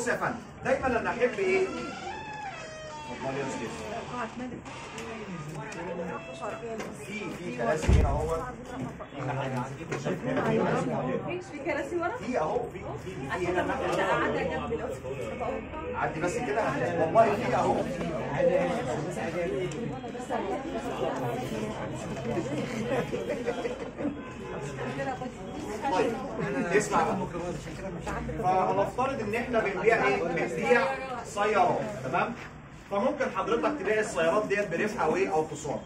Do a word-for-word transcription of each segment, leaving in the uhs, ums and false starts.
بص يا فندم، دايما انا احب ايه؟ اتفضلي يا استاذ. في في كراسي هنا اهوت. في كراسي ورا؟ في اهو في في هنا عدي بس كده والله في اهو. طيب اسمع بقى، فهنفترض ان احنا بنبيع ايه؟ بنبيع سيارات، تمام؟ فممكن حضرتك تلاقي السيارات ديت بربح او ايه او خساره.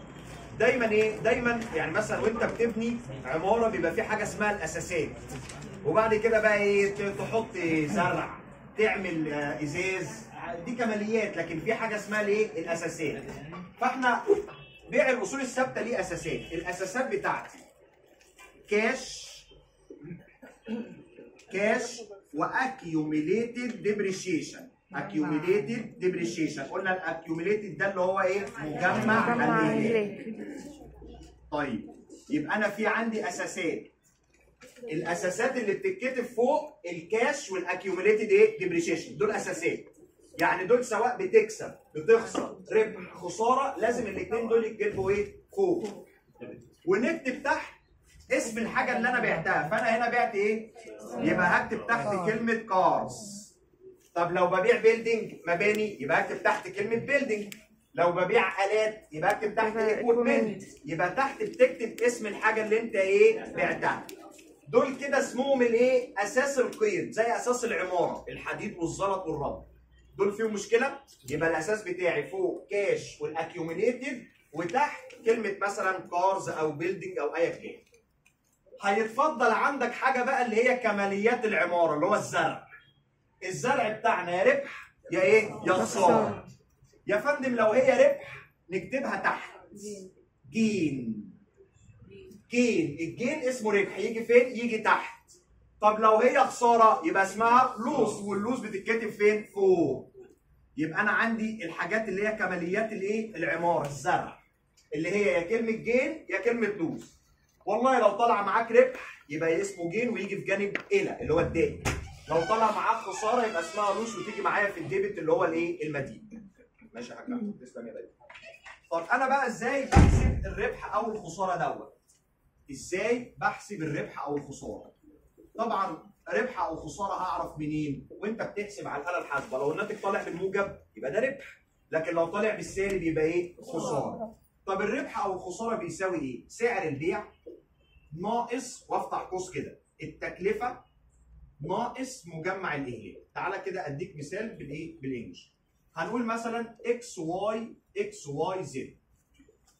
دايما ايه؟ دايما يعني مثلا وانت بتبني عماره بيبقى في حاجه اسمها الاساسات. وبعد كده بقى ايه؟ تحط زرع، تعمل ازاز، دي كماليات، لكن في حاجه اسمها الايه؟ الاساسات. فاحنا بيع الاصول الثابته ليه اساسات، الاساسات بتاعتي كاش كاش واكيوميليتد ديبريشيشن. اكيوميليتد ديبريشيشن قلنا الاكيوميليتد ده اللي هو ايه؟ مجمع عليه. طيب يبقى انا في عندي اساسات، الاساسات اللي بتتكتب فوق الكاش والاكيوميليتد ايه؟ ديبريشيشن، دول اساسات. يعني دول سواء بتكسب بتخسر ربح خساره لازم الاثنين دول يتجيبوا ايه؟ فوق. ونكتب تحت اسم الحاجة اللي أنا بعتها، فأنا هنا بعت إيه؟ يبقى هكتب تحت كلمة كارز. طب لو ببيع بيلدينج مباني يبقى هكتب تحت كلمة بيلدينج. لو ببيع آلات يبقى هكتب تحت إيكويبمنت، يبقى تحت بتكتب اسم الحاجة اللي أنت إيه؟ بعتها. دول كده اسمهم الإيه؟ أساس القيد، زي أساس العمارة، الحديد والزلط والرمل. دول فيهم مشكلة؟ يبقى الأساس بتاعي فوق كاش والأكيوميليتد وتحت كلمة مثلا كارز أو بيلدينج أو أي حاجة. هيتفضل عندك حاجه بقى اللي هي كماليات العماره اللي هو الزرع. الزرع بتاعنا يا ربح يا ايه؟ يا خساره. يا فندم لو هي ربح نكتبها تحت جين. جين، الجين اسمه ربح، يجي فين؟ يجي تحت. طب لو هي خساره يبقى اسمها لوس، واللوس بتتكتب فين؟ فوق. يبقى انا عندي الحاجات اللي هي كماليات الايه؟ العماره، الزرع، اللي هي يا كلمه جين يا كلمه لوس. والله لو طالع معاك ربح يبقى اسمه جين ويجي في جانب إلى اللي هو الدائب. لو طالع معاك خساره يبقى اسمها لوس وتيجي معايا في الديبت اللي هو الايه؟ المدين. ماشي يا حاج احمد، تسلم يا باشا. طب انا بقى ازاي بحسب الربح او الخساره دوت؟ ازاي بحسب الربح او الخساره؟ طبعا ربح او خساره هعرف منين؟ وانت بتحسب على الاله الحاسبه، لو الناتج طالع بالموجب يبقى ده ربح، لكن لو طالع بالسالب يبقى ايه؟ خساره. طب الربح او الخساره بيساوي ايه؟ سعر البيع ناقص، وافتح قوس كده، التكلفه ناقص مجمع الاهلاك. تعالى كده اديك مثال بالايه؟ بالانجلش. هنقول مثلا اكس واي اكس واي زد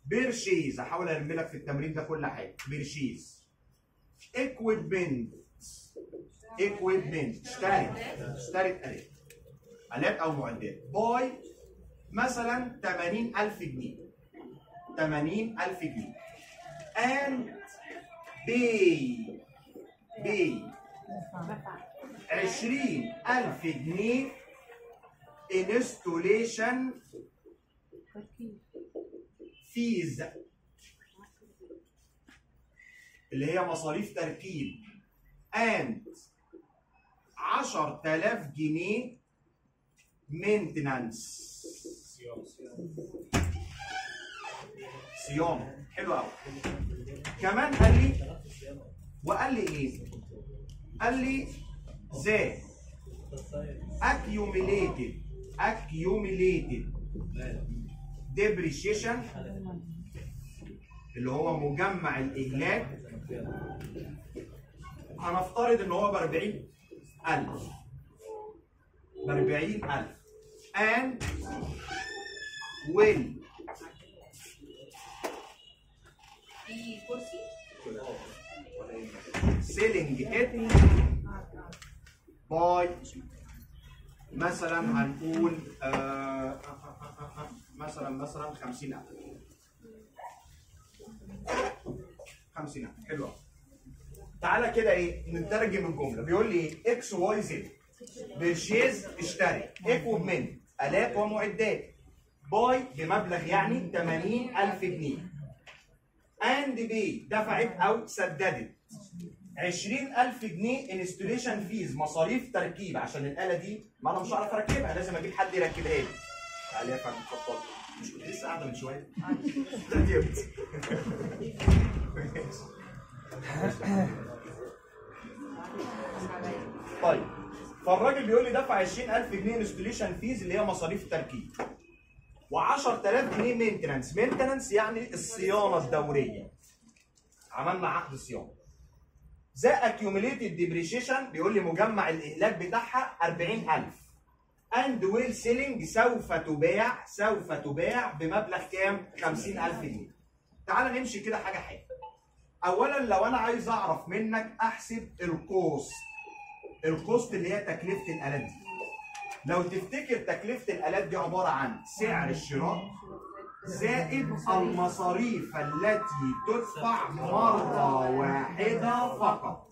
بيرشيز، هحاول ارمي لك في التمرين ده كل حاجه. بيرشيز اكويبمنت، اكويبمنت اشترت اشترت الات الات او معدات باي مثلا ثمانين ألف جنيه، ثمانين ألف جنيه. and بي بي عشرين ألف جنيه انستوليشن فيز، اللي هي مصاريف تركيب، and عشر تلاف جنيه مينتنانس، صيانة. حلو قوي. كمان قال لي، وقال لي ايه؟ قال لي ذا اكيوميليتد اكيوميليتد ديبريشيشن اللي هو مجمع الاهلاك، هنفترض ان هو ب أربعين ألف، ب أربعين ألف and will selling it by مثلا هنقول آه مثلا مثلا خمسين ألف، خمسين ألف. حلو. تعالى كده ايه؟ نترجم الجمله. بيقول لي ايه؟ اكس واي زد بيرشيز اشتري ايكويبمنت آلات ومعدات باي بمبلغ يعني ثمانين ألف جنيه، and بي دفعت او سددت عشرين ألف جنيه انستليشن فيز، مصاريف تركيب، عشان الآلة دي ما أنا مش هعرف أركبها، لازم أجيب حد يركبها لي. تعالي يا فندم اتفضلي. مش كنت لسه قاعدة من شوية؟ ركبت. طيب، فالراجل بيقول لي دفع عشرين ألف جنيه انستليشن فيز اللي هي مصاريف التركيب. وعشرة آلاف جنيه مينتنانس، مينتنانس يعني الصيانة الدورية. عملنا عقد صيانة. زي اكيوميليتد ديبريشيشن بيقول لي مجمع الاهلاك بتاعها أربعين ألف. اند ويل سيلينج سوف تباع، سوف تباع بمبلغ كام؟ خمسين ألف جنيه. تعال نمشي كده حاجه حاجه. اولا لو انا عايز اعرف منك احسب الكوست. الكوست اللي هي تكلفه الالات دي. لو تفتكر تكلفه الالات دي عباره عن سعر الشراء زائد المصاريف التي تدفع مرة واحدة فقط.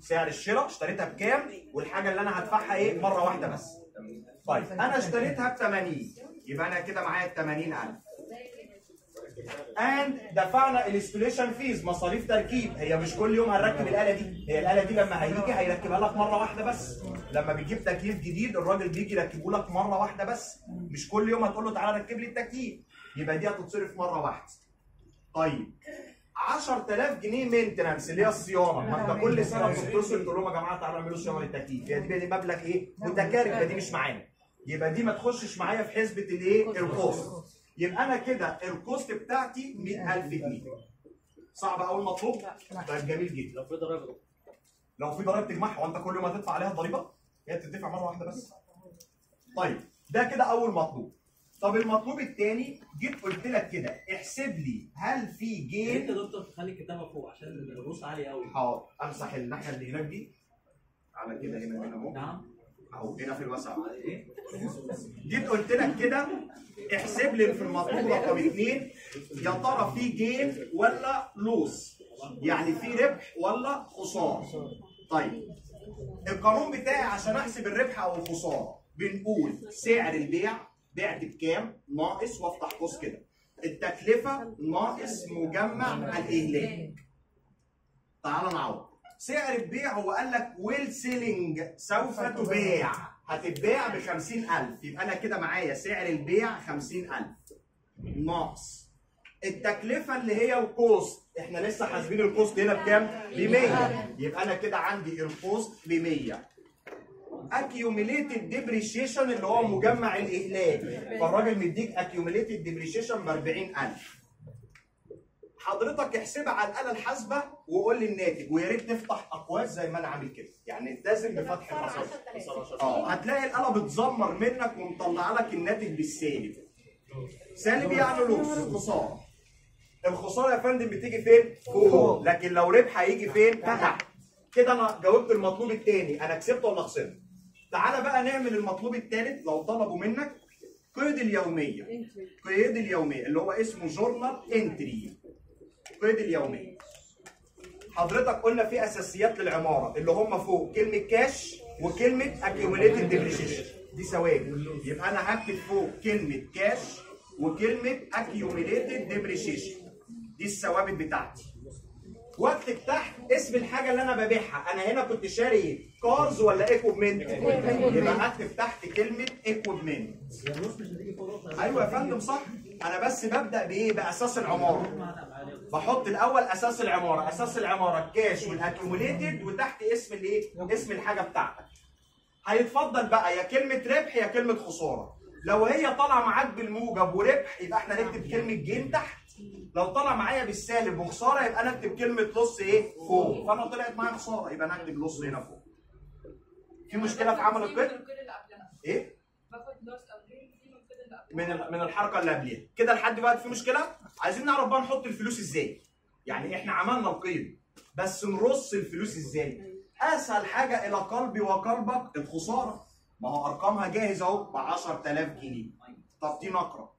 سعر الشراء اشتريتها بكام؟ والحاجة اللي أنا هدفعها إيه؟ مرة واحدة بس. طيب أنا اشتريتها ب ثمانين، يبقى أنا كده معايا ال ثمانين ألف. And دفعنا الانستليشن فيز، مصاريف تركيب، هي مش كل يوم هنركب الآلة دي، هي الآلة دي لما هيجي هيركبها لك مرة واحدة بس. لما بتجيب تكييف جديد الراجل بيجي يركبه لك مرة واحدة بس، مش كل يوم هتقول له تعالى ركب لي التكييف، يبقى دي هتتصرف مرة واحدة. طيب عشرة آلاف جنيه مينتنانس اللي هي الصيانة، ما انت كل سنة بتتصل تقول لهم يا جماعة تعالوا اعملوا صيانة للتكييف، هي دي مبلغ إيه؟ متكرر، يبقى دي مش معانا. يبقى دي ما تخشش معايا في حسبة الإيه؟ الكوست. يبقى انا كده الكوست بتاعتي مية ألف جنيه. صعب اول مطلوب؟ طيب جميل جدا. لو في ضريبه، لو في ضريبه تجمعها، وانت كل يوم هتدفع عليها ضريبه؟ هي بتدفع مره واحده بس. طيب ده كده اول مطلوب. طب المطلوب الثاني، جيت قلت لك كده احسب لي هل في جين. انت يا دكتور تخلي الكتابه فوق عشان الرص عالي قوي. حاضر، امسح الناحيه اللي هناك دي على كده، هنا هنا اهو. نعم اهو هنا في الوسع. جيت قلت لك كده احسب لي في المطلوب رقم اثنين يا ترى في جين ولا لوس، يعني في ربح ولا خساره. طيب القانون بتاعي عشان احسب الربح او الخساره، بنقول سعر البيع، بعت بكام، ناقص، وافتح قوس كده، التكلفه ناقص مجمع الاهلاك. تعال نعوض. سعر البيع هو قال لك ويل سيلينج، سوف تباع، هتتباع ب خمسين ألف، يبقى انا كده معايا سعر البيع خمسين ألف ناقص التكلفه اللي هي الكوست، احنا لسه حاسبين الكوست هنا بكام؟ ب مية، يبقى انا كده عندي الكوست ب مية. اكيوميليتد ديبريشيشن اللي هو مجمع الاهلاك، فالراجل مديك اكيوميليتد ديبريشيشن ب أربعين ألف. حضرتك احسبها على الآلة الحاسبة وقول لي الناتج، ويا ريت تفتح أقواس زي ما أنا عامل كده، يعني التزم بفتح الأقواس. أه هتلاقي الآلة بتزمر منك ومطلعة لك الناتج بالسالب. سالب يعني لوس، خسارة. الخسارة يا فندم بتيجي فين؟ فوق، لكن لو ربح هيجي فين؟ تحت. كده أنا جاوبت المطلوب التاني، أنا كسبت ولا خسرت؟ تعالى بقى نعمل المطلوب التالت لو طلبوا منك، قيد اليومية. قيد اليومية اللي هو اسمه جورنال انتري. قيد اليومية حضرتك قلنا في اساسيات للعماره اللي هم فوق كلمه كاش وكلمه اكيوميليتد ديبريشيشن، دي سواجن، يبقى انا هكتب فوق كلمه كاش وكلمه اكيوميليتد ديبريشيشن، دي الثوابت بتاعتي، واكتب تحت اسم الحاجه اللي انا ببيعها. انا هنا كنت شاري كارز ولا ايكوبمنت، يبقى اكتب تحت كلمه ايكوبمنت. ايوه يا فندم صح، انا بس ببدا بايه؟ باساس العماره، بحط الاول اساس العماره، اساس العماره الكاش والاكيوميليتد، وتحت اسم الايه؟ اسم الحاجه بتاعتك. هيتفضل بقى يا كلمه ربح يا كلمه خساره. لو هي طالعه معاك بالموجب وربح يبقى احنا نكتب كلمه جين تحت، لو طلع معايا بالسالب وخساره يبقى انا اكتب كلمه لص ايه؟ فوق، فانا طلعت معايا خساره يبقى انا اكتب لص هنا فوق. في مشكله في عمل القيد؟ ايه؟ باخد لص من من الحركه اللي قبليها، كده لحد دلوقتي في مشكله؟ عايزين نعرف بقى نحط الفلوس ازاي؟ يعني احنا عملنا القيد بس نرص الفلوس ازاي؟ اسهل حاجه الى قلبي وقلبك الخساره، ما هو ارقامها جاهز اهو ب عشرة آلاف جنيه. طب دي نقره.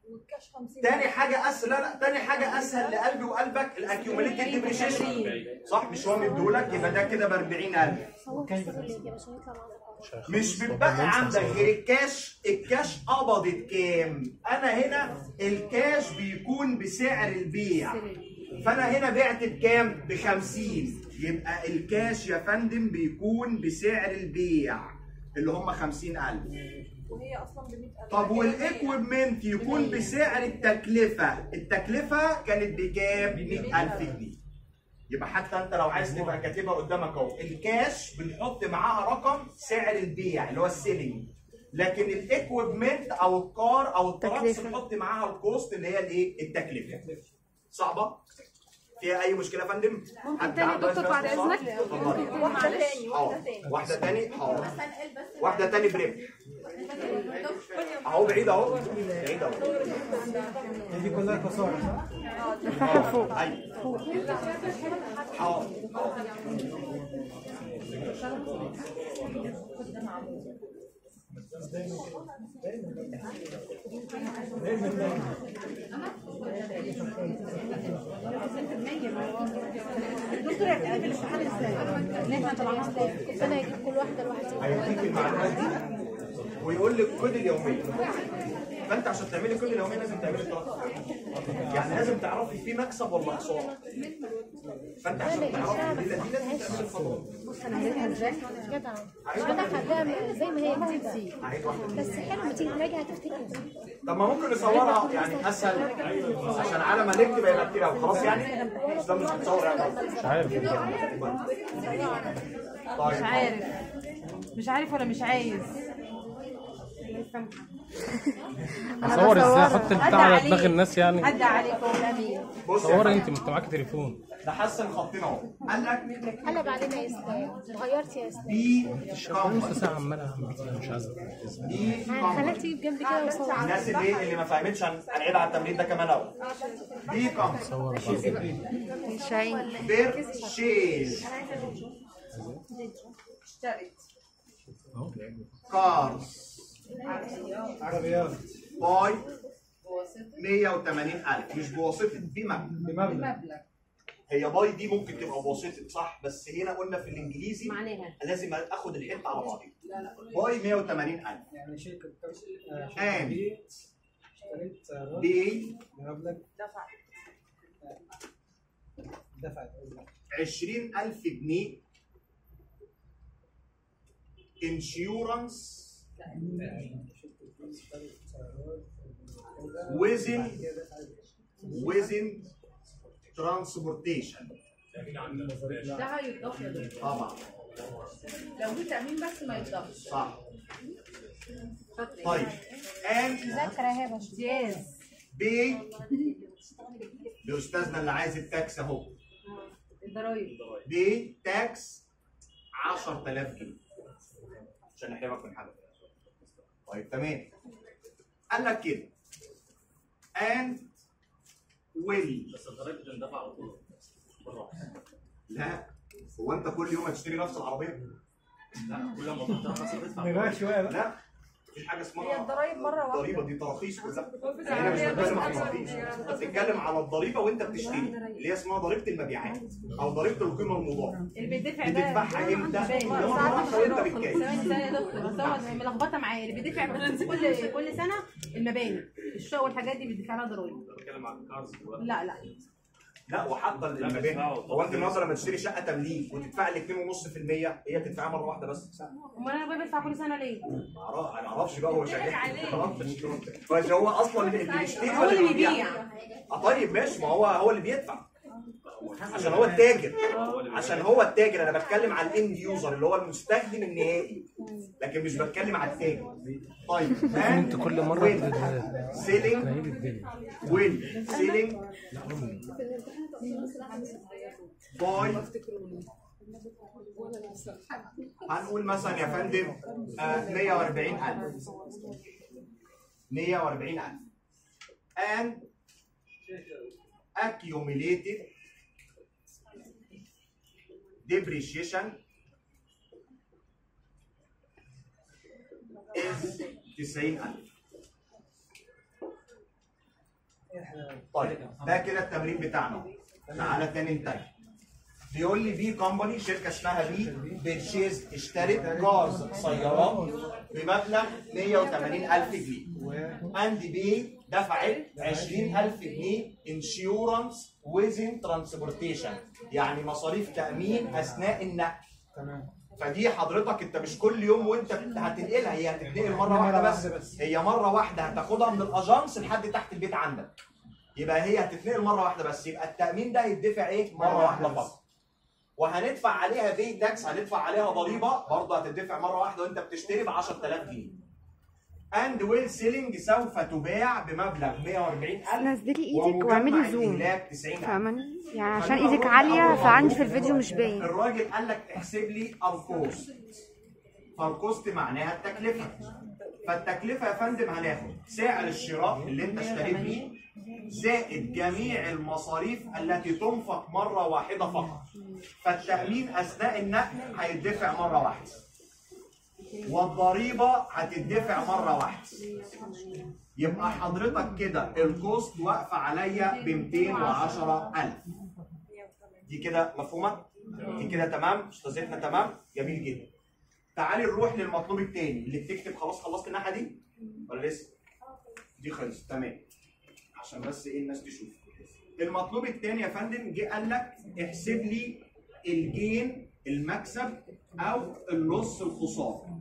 تاني حاجة أسهل، لا لا، تاني حاجة أسهل لقلبي وقلبك الأكيوميليتد ديبريشيشن، صح؟ مش هو مديهولك، يبقى ده كده ب أربعين ألف. مش بتبقى عندك غير الكاش، الكاش قبضت كام؟ أنا هنا الكاش بيكون بسعر البيع، فانا هنا بعت بكام؟ ب خمسين، يبقى الكاش يا فندم بيكون بسعر البيع اللي هم خمسين ألف، وهي اصلا ب مئة ألف. طب والاكويبمنت يكون بسعر التكلفه، التكلفه كانت بكام؟ مئة ألف جنيه. يبقى حتى انت لو عايز تبقى كاتبها قدامك اهو، الكاش بنحط معاها رقم سعر البيع اللي هو السيلينج، لكن الاكويبمنت او الكار او التراكس بنحط معاها الكوست اللي هي الايه؟ التكلفه. صعبه؟ فيها أي مشكلة يا فندم؟ ممكن تاني دكتور بعد إذنك؟ واحدة تاني واحدة تاني واحدة تاني حاضر واحدة تاني بريم أهو بعيد أهو بعيد أهو دي كلها كسور فوق أيوه حاضر دكتور هتقابل الامتحان ازاي؟ ليه هنطلعها ازاي؟ انا هجيب كل واحده لوحدها هيديك المعلومات دي ويقول لك كل اليوميه، فانت عشان تعملي كل اليوميه لازم تعملي طاقه، يعني لازم تعرفي في مكسب ولا خساره، فانت عشان تعرفي دي لازم تعملي الخطوات. بص انا هعملها ازاي؟ جدع مش هتاخدها زي ما هي بتمشي، بس حلو ما تيجي تراجع هتفتكر. طب ما ممكن نصورها يعني اسهل عشان على ما نكتب هيبقى كتير قوي خلاص يعني؟ مش ده مش بتصور يعني؟ مش عارف مش عارف مش عارف ولا مش عايز اصور ازاي؟ احط البتاع على دماغ الناس يعني؟ عدى عليك ولا مين؟ صوري انت ما انت معاكي تليفون. ده حسن خطين اهو. قال لك قلب علينا يا استاذ، اتغيرت يا استاذ. دي نص ساعة عمالة مش عايزة تركز. دي خليها تجيب جنب كده وصورها. الناس اللي ايه اللي ما فهمتش هنعيد على التمرين ده كمان اهو. دي كام؟ صور مش عين. برشيز. اشتريت. كارز. عربيات باي مئة وثمانين ألف مش بواسطة بمبلغ، هي باي دي ممكن تبقى بواسطة صح، بس هنا قلنا في الانجليزي معناها لازم اخد الحته على بعضها. باي مئة وثمانين ألف يعني شركه ان اشتريت بي بمبلغ دفع دفع عشرين ألف جنيه انشورنس وزن وزن ترانسبورتيشن. ده هيتضاف يا دكتور طبعا لو في تأمين بس ما يتضافش صح. طيب ان مذاكره اهي يا باشمهندس بي لاستاذنا اللي عايز التاكس اهو الضرايب بي تاكس عشرة آلاف جنيه عشان نحرمك من حاجه. طيب تمام. قال لك كده and will بس الضرايب بتندفع على طول بالراحه. لا هو انت كل يوم هتشتري نفس العربيه؟ لا كل ما تدفع تدفع يبقى شويه بقى. لا مفيش حاجه اسمها الضرايب مره واحده، الضريبه دي تراخيص كلها. احنا مش بنتكلم على التراخيص، انت بتتكلم على الضريبه وانت بتشتري اللي هي اسمها ضريبه المبيعات او ضريبه القيمه المضافه اللي بيدفع ده بتدفعها امتى؟ وانت بتكايد. ثانيه يا دكتور ملخبطه معايا، اللي بيدفع كل كل سنه المباني الشقق والحاجات دي بيدفع لها ضرايب. انت بتتكلم على الكارز دلوقتي؟ لا لا لا وحتى المباني. هو انت مثلا لما تشتري شقه تمليك وتدفع لي اتنين فاصلة خمسة في المية هي تدفعها مره واحده بس؟ امال انا بدفع كل سنه ليه؟ ما اعرفش بقى هو شغال. هو اصلا اللي بيشتري هو اللي بيبيع. اه طيب ماشي، ما هو هو اللي بيدفع عشان هو التاجر، عشان هو التاجر. انا بتكلم على الاند يوزر اللي هو المستخدم النهائي، لكن مش بتكلم على التاجر. طيب انت كل مره سيلينج وين سيلينج باي. هنقول مثلا يا فندم مئة وأربعين ألف مئة وأربعين ألف and accumulated depreciation is تسعين ألف. طيب ده كده التمرين بتاعنا. تعالى تاني انتهي. بيقول لي بي كومباني شركه اسمها بي بيرشيز اشترت كارز سيارات بمبلغ مئة وثمانين ألف جنيه، اند بي دفعت عشرين ألف جنيه انشورنس وزن ترانسبورتيشن، يعني مصاريف تامين اثناء النقل. تمام. فدي حضرتك انت مش كل يوم وانت هتنقلها، هي هتتنقل مره واحده بس. بس هي مره واحده هتاخدها من الاجانس لحد تحت البيت عندك، يبقى هي هتتنقل مره واحده بس، يبقى التامين ده هيدفع ايه؟ مره واحده فقط. وهندفع عليها في تاكس، هندفع عليها ضريبه برضه هتدفع مره واحده وانت بتشتري ب عشرة آلاف جنيه. اند ويل سيلينج سوف تباع بمبلغ مية وأربعين ألف. نزلي ايدك واعملي زوم، فاهماني؟ يعني عشان ايدك عاليه فعندي في الفيديو مش باين. الراجل قال لك احسب لي الكوست، فالكوست معناها التكلفه. فالتكلفه يا فندم هناخد سعر الشراء اللي انت اشتريت بيه زائد جميع المصاريف التي تنفق مره واحده فقط. فالتامين اثناء النقل هيدفع مره واحده، والضريبه هتدفع مره واحده. يبقى حضرتك كده الكوست واقفه عليا ب مئتين وعشرة ألف. دي كده مفهومه؟ دي كده تمام؟ استاذتنا تمام؟ جميل جدا. تعالي نروح للمطلوب الثاني اللي بتكتب. خلاص خلصت الناحيه دي؟ ولا لسه؟ دي خلصت تمام، عشان بس ايه الناس تشوف. المطلوب الثاني يا فندم جه قال لك احسب لي الجين المكسب او اللص الخساره.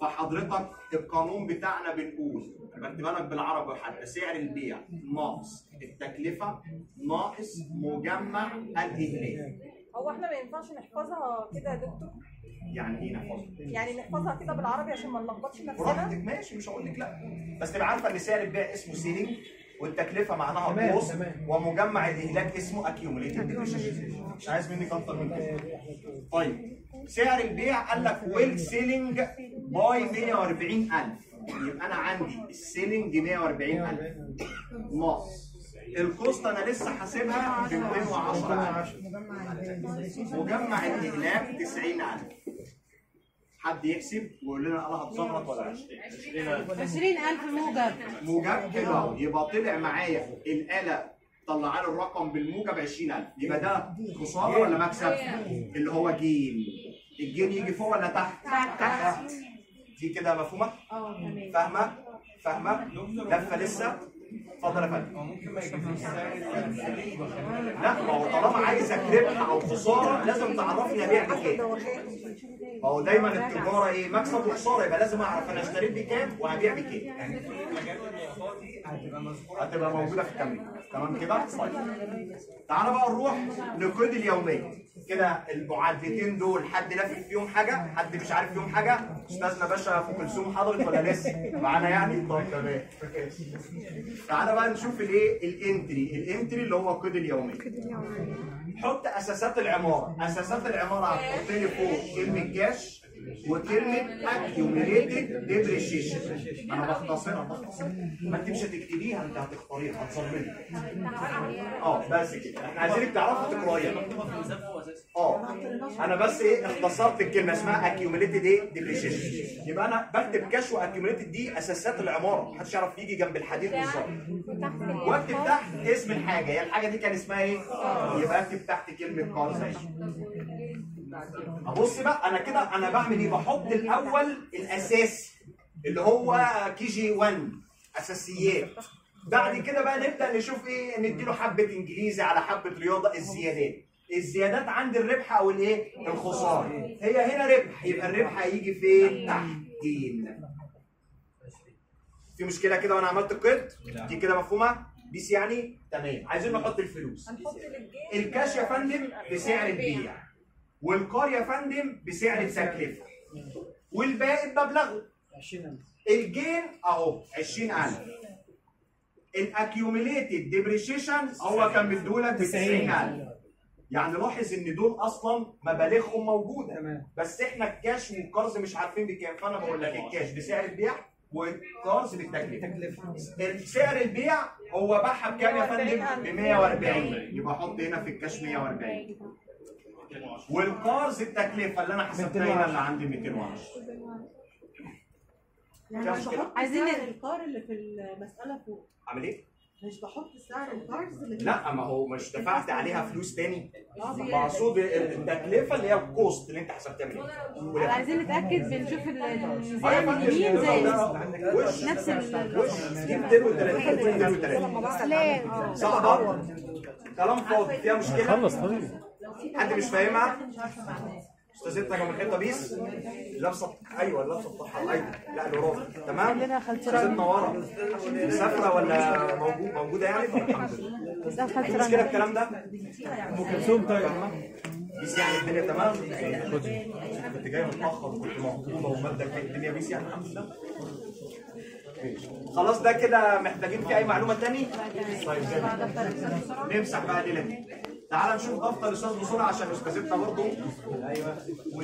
فحضرتك القانون بتاعنا بنقول بكتب لك بالعربي حتى سعر البيع ناقص التكلفه ناقص مجمع الاهلاك. هو احنا ما ينفعش نحفظها كده يا دكتور؟ يعني ايه نحفظها؟ يعني نحفظها كده بالعربي عشان ما نلخبطش نفسنا. براحتك ماشي، مش هقول لك لا، بس تبقى عارفه ان سعر البيع اسمه سيلينج، والتكلفه معناها الكوست، ومجمع الاهلاك اسمه اكيوميليتد. مش عايز منك اكتر من كده. طيب سعر البيع قال لك ويل سيلينج باي مئة وأربعين ألف، يبقى انا عندي السيلينج مئة وأربعين ألف ناقص الكوست انا لسه حاسبها ب مئتين وعشرة ألف مجمع الاهلاك تسعين ألف. حد يحسب ويقول لنا انا هتظبط ولا عشرين ألف؟ عشرين ألف موجب موجب كده اهو، يبقى طلع معايا الاله طلع لي الرقم بالموجب عشرين ألف، يبقى ده خساره ولا مكسب؟ اللي هو جيم. الجيم يجي فوق ولا تحت؟ تحت. دي كده مفهومه؟ اه تمام. فاهمه؟ فاهمه؟ لفه لسه؟ اتفضل يا فندم. ممكن ما يجيبليش سعر البيع؟ لا، ما هو طالما عايزك ربح او خساره لازم تعرفني ابيع بكام. ما هو دايما التجاره ايه؟ مكسب وخساره، يبقى لازم اعرف انا اشتريت بكام وهبيع بكام. هتبقى موجوده في التمرين، تمام كده؟ طيب. تعالى بقى نروح للقيود اليوميه، كده المعدتين دول حد لافف فيهم حاجه؟ حد مش عارف فيهم حاجه؟ استاذنا باشا ام كلثوم حضرت ولا لسه؟ معانا يعني؟ طيب تمام. تعالى بقى نشوف الايه؟ الانتري، الانتري اللي هو القيد اليومي. حط اساسات العماره، اساسات العماره هتحط لي فوق كلمه كاش وكلمه اكيوميليتد ديبريشيشن. انا بختصرها بختصرها، ما انت مش هتكتبيها، انت هتختاريها هتصمميها. اه بس كده، احنا عايزينك تعرفي تقرايها. اه انا بس ايه اختصرت الكلمه اسمها اكيوميليتد ايه؟ ديبريشيشن. يبقى انا بكتب كاش واكيوميليتد دي اساسات العماره، محدش يعرف يجي جنب الحديد بالظبط. واكتب تحت اسم الحاجه، هي يعني الحاجه دي كان اسمها ايه؟ يبقى اكتب تحت كلمه كار زي ابص بقى انا كده انا بعمل ايه؟ بحط الاول الاساسي اللي هو كي جي واحد اساسيات، بعد كده بقى نبدا نشوف ايه؟ نديله حبه انجليزي على حبه رياضه. الزيادات، الزيادات عند الربح او الايه؟ الخساره. هي هنا ربح، يبقى الربح هيجي فين؟ تحت جيم. في مشكله كده وانا عملت القيد؟ دي كده مفهومه؟ بيس يعني؟ تمام. عايزين نحط الفلوس. هنحط الكاش يا فندم بسعر البيع، والقار يا فندم بسعر التكلفه، والباقي بمبلغه. الجين اهو عشرين ألف. الاكيوميليتد ديبريشيشن هو كان مديهولك تسعين ألف. يعني لاحظ ان دول اصلا مبالغهم موجوده، بس احنا الكاش والقرض مش عارفين بكام، فانا بقول لك الكاش بسعر البيع والقرض بالتكلفه. سعر البيع هو باعها بكام يا فندم؟ ب مئة وأربعين، يبقى احط هنا في الكاش مئة وأربعين، والقرض التكلفه اللي انا حسبتها هنا اللي عندي مئتين وعشرة. عايزين القار اللي في المساله فوق. عامل ايه؟ مش بحط سعر القرض. لا، ما هو مش دفعت عليها فلوس تاني، مقصود التكلفه اللي هي الكوست اللي انت حسبتها منها. عايزين نتاكد، بنشوف الزياده اليمين زي نفس ال وش دي مئتين وتلاتين. مئتين وتلاتين صح برضه. كلام فاضي فيها مشكله. خلص طيب. حد مش فاهمها؟ استاذ ستة جمال بيس لابسه ايوه لابسه الطحال ايوه لا الوراثه تمام. استاذ نوره مسافره ولا موجود موجوده يعني؟ الحمد لله. مش مشكله الكلام ده. ام كلثوم طيب بيس يعني الدنيا تمام. كنت جاي متاخر وكنت مخطوبه ومادة الدنيا بيس يعني الحمد لله. خلاص ده كده محتاجين في اي معلومه ثاني؟ طيب نمسح بقى دي لك. تعال نشوف دفتر الاستاذ بسرعه عشان استاذتنا برضه ايوه و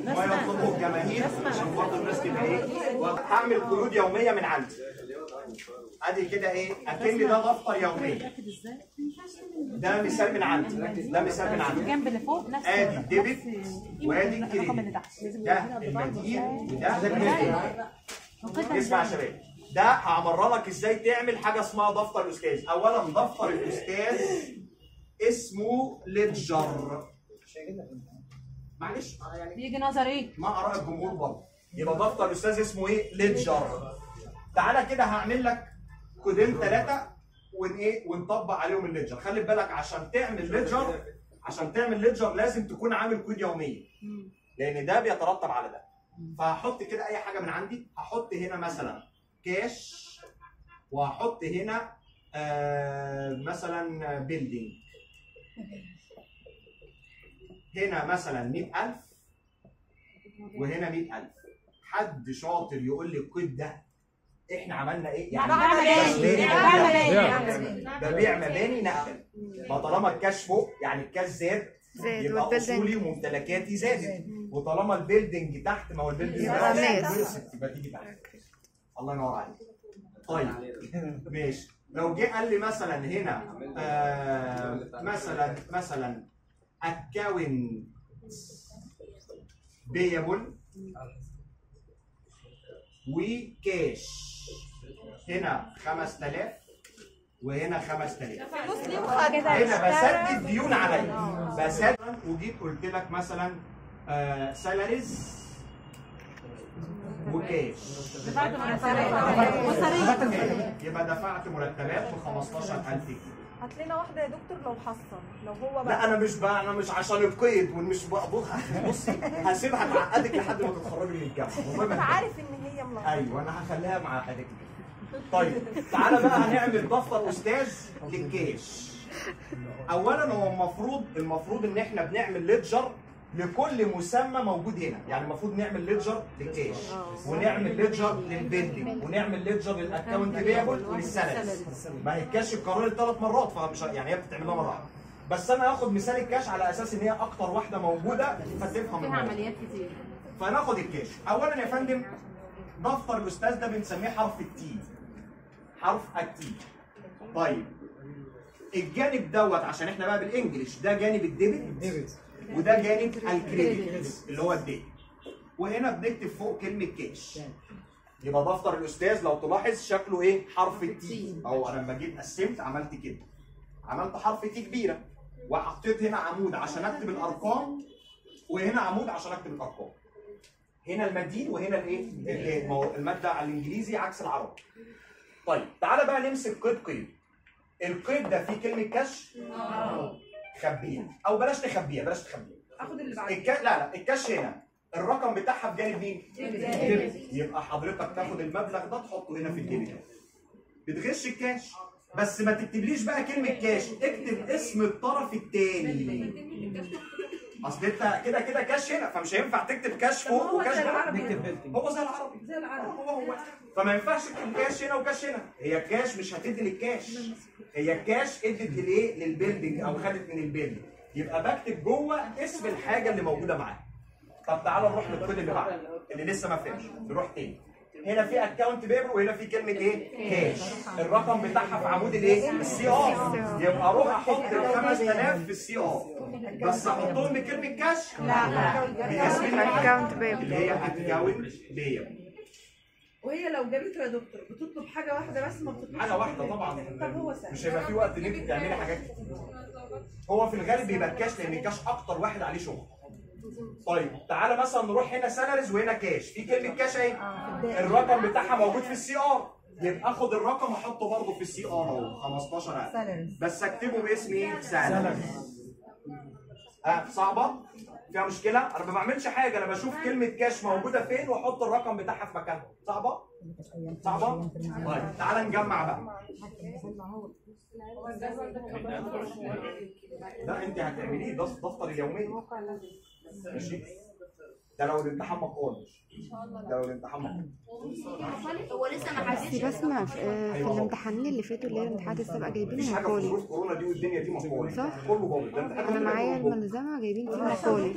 وما يطلبه الجماهير عشان برضه الناس تبقى ايه وهعمل قيود يوميه من عندي. ادي كده ايه اكن ده دفتر يومي. ده مثال من عندي ده مثال من عندي. الجنب اللي فوق نفس ادي الديبت وادي الكريدت. ده المدين وده ده. اسمع يا شباب ده هعمر لك ازاي تعمل حاجه اسمها دفتر الاستاذ. اولا دفتر الاستاذ اسمه ليدجر. معلش يعني بيجي نظر ايه؟ ما اراء الجمهور برضه. يبقى دفتر الاستاذ اسمه ايه؟ ليدجر. تعالى كده هعمل لك كودين ثلاثه وايه ونطبق عليهم الليدجر. خلي بالك عشان تعمل ليدجر عشان تعمل ليدجر لازم تكون عامل كود يوميه. لان ده بيترتب على ده. فهحط كده اي حاجه من عندي. هحط هنا مثلا كاش وهحط هنا آه مثلا بيلدينج. هنا مثلا مئة ألف وهنا مئة ألف. حد شاطر يقول لي الكود ده احنا عملنا ايه؟ يعني بيع مباني بيع مباني ده بيع مباني نقل. ما طالما الكاش فوق يعني الكاش زاد يبقى اصولي وممتلكاتي زادت. وطالما البيلدنج تحت ما هو البيلدنج خلصت يبقى تيجي تحت. الله ينور عليك. طيب ماشي. لو جه قال لي مثلا هنا آه مثلا مثلا اكاونت بيبل وكاش هنا خمسة آلاف وهنا خمسة آلاف. هنا بسدد ديون عليا بسدد. وجيت قلت لك مثلا آه سالاريز وكاش دفعت مرتبات يبقى دفعت مرتبات ب خمستاشر ألف جنيه. هات لنا واحده يا دكتور لو حصل لو هو بقى. لا انا مش بقى انا مش عشان القيد ومش بقبضها. بصي هسيبها تعقدك لحد ما تتخرجي من الجامعه. انا عارف ان هي ملخبطه. ايوه انا هخليها معقدك. طيب تعالى بقى هنعمل دفتر استاذ للكاش. اولا هو المفروض المفروض ان احنا بنعمل ليدجر لكل مسمى موجود هنا. يعني المفروض نعمل ليدجر للكاش ونعمل ليدجر للبيلدينج ونعمل ليدجر للاكونت بيبل وللسالاريز. ما هي الكاش اتكررت ثلاث مرات فمش يعني هي بتتعملها مره واحده بس. انا هاخد مثال الكاش على اساس ان هي اكتر واحده موجوده فتفهم منها عمليات كتير. فناخد الكاش اولا يا فندم. دفتر الاستاذ ده بنسميه حرف التي حرف التي. طيب الجانب دوت عشان احنا بقى بالانجلش ده جانب الديبت وده جانب الكريدت اللي هو الديت. وهنا بنكتب فوق كلمه كاش. يبقى دفتر الاستاذ لو تلاحظ شكله ايه؟ حرف التي. اهو انا لما جيت قسمت عملت كده عملت حرف تي كبيره وحطيت هنا عمود عشان اكتب الارقام وهنا عمود عشان اكتب الارقام. هنا المدين وهنا الايه؟ ما هو الماده على الانجليزي عكس العربي. طيب تعالى بقى نمسك قيد قيد. القيد ده فيه كلمه كاش؟ اه خبيها او بلاش نخبيها بلاش نخبيها. اخد اللي بعده الك... لا لا الكاش هنا الرقم بتاعها في جانب مين؟ يبقى حضرتك تاخد المبلغ ده تحطه هنا في الجيب. بتغش الكاش بس ما تكتبليش بقى كلمه كاش. اكتب اسم الطرف الثاني. اصل انت كده كده كاش هنا فمش هينفع تكتب كاش فوق وكاش هنا. هو زي العربي زي العربي هو هو فما ينفعش تكتب كاش هنا وكاش هنا. هي الكاش مش هتدي للكاش. هي الكاش ادت للايه؟ للبيلدينج او خدت من البيلدينج. يبقى بكتب جوه اسم الحاجه اللي موجوده معاها. طب تعالوا نروح للقيد اللي بعده اللي لسه ما فهمش. نروح تاني. هنا في اكونت بيبر وهنا في كلمه ايه؟ كاش. الرقم بتاعها في عمود الايه؟ السي ار. يبقى اروح احط ال خمسة آلاف في السي ار بس احطهم بكلمه كاش؟ لا لا باسم الاكونت بيبر اللي هي اكونت بيبر. وهي لو جابته يا دكتور بتطلب حاجه واحده بس ما بتطلبش حاجه واحده طبعا. طب هو سهل مش هيبقى في وقت ان انت تعملي حاجات كتير. هو في الغالب بيبقى الكاش لان الكاش اكتر واحد عليه شغل. طيب تعالى مثلا نروح هنا سالاريز وهنا كاش. في كلمه كاش اهي الرقم بتاعها موجود في السي ار يبقى اخد الرقم احطه برضه في السي ار اهو خمستاشر ألف بس اكتبه باسم ايه؟ سلف. اه صعبه؟ فيها مشكله؟ انا ما بعملش حاجه، انا بشوف كلمه كاش موجوده فين واحط الرقم بتاعها في مكانها. صعبه؟ صعبه؟ طيب تعالى نجمع بقى. ده انت هتعمليه، ده الدفتر اليومي ماشي؟ ده لو الامتحان ما قومش ان شاء الله، ده لو الامتحان ما قومش. هو لسه ما حدش بسمع في الامتحانين اللي فاتوا اللي هي الامتحانات السابقه جايبين مقالي. مفيش حاجه في ظروف كورونا دي والدنيا دي مقالي صح؟ كله باظ. انا معايا الملزمه جايبين فيه مقالي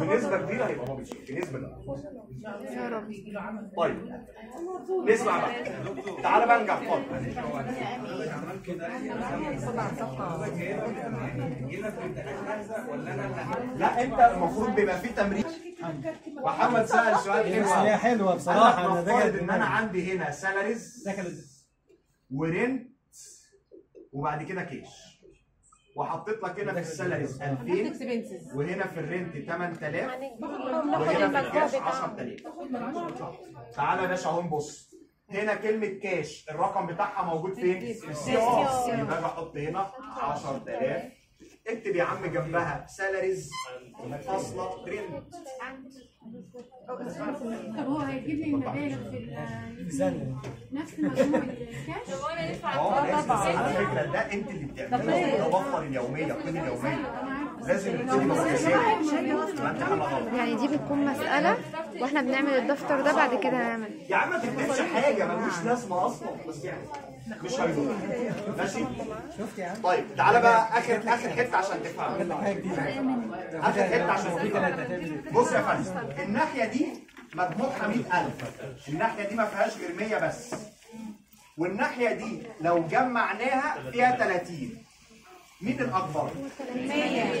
بنسبه كبيره، هيبقى باظ بنسبه كبيره يا رب. طيب نسمع بقى، تعالى بقى نجح خالص. عمال كده ولا انا؟ لا انت المفروض بيبقى في تمرين. محمد سأل سؤال حلو، هي حلوه بصراحه. انا فاكر ان انا عندي هنا سالاريز ورنت وبعد كده كيش، وحطيت لك هنا في السالاريز ألفين وهنا في الرنت تمن تلاف وهنا في الكاش عشرة آلاف. تعالى يا باشا اهو نبص هنا كلمه كاش الرقم بتاعها موجود فين؟ في السي ار، يبقى انا احط هنا عشرة آلاف. اكتب يا عم جنبها سالاريز فاصلة رنت. طب هو هيجيب لي المبالغ في نفس مجموع الكاش؟ طب انا ادفع طبعا. على فكره ده انت اللي بتعمليه، ده وفر اليوميه كل اليوميه لازم تبتدي بسيطة، يعني دي بتكون مسألة واحنا بنعمل الدفتر ده بعد كده هنعمل. يا عم ما تكتبش حاجة ملوش لازمة أصلا، بس يعني مش هيروح ماشي؟ شفت يا عم؟ طيب تعالى بقى آخر آخر حتة عشان تفهم. آخر حتة عشان تفهم. بص يا فندم، الناحية دي مجموعها مية ألف، الناحية دي ما فيهاش غير مية بس، والناحية دي لو جمعناها فيها تلاتين. مين الأكبر؟ مية.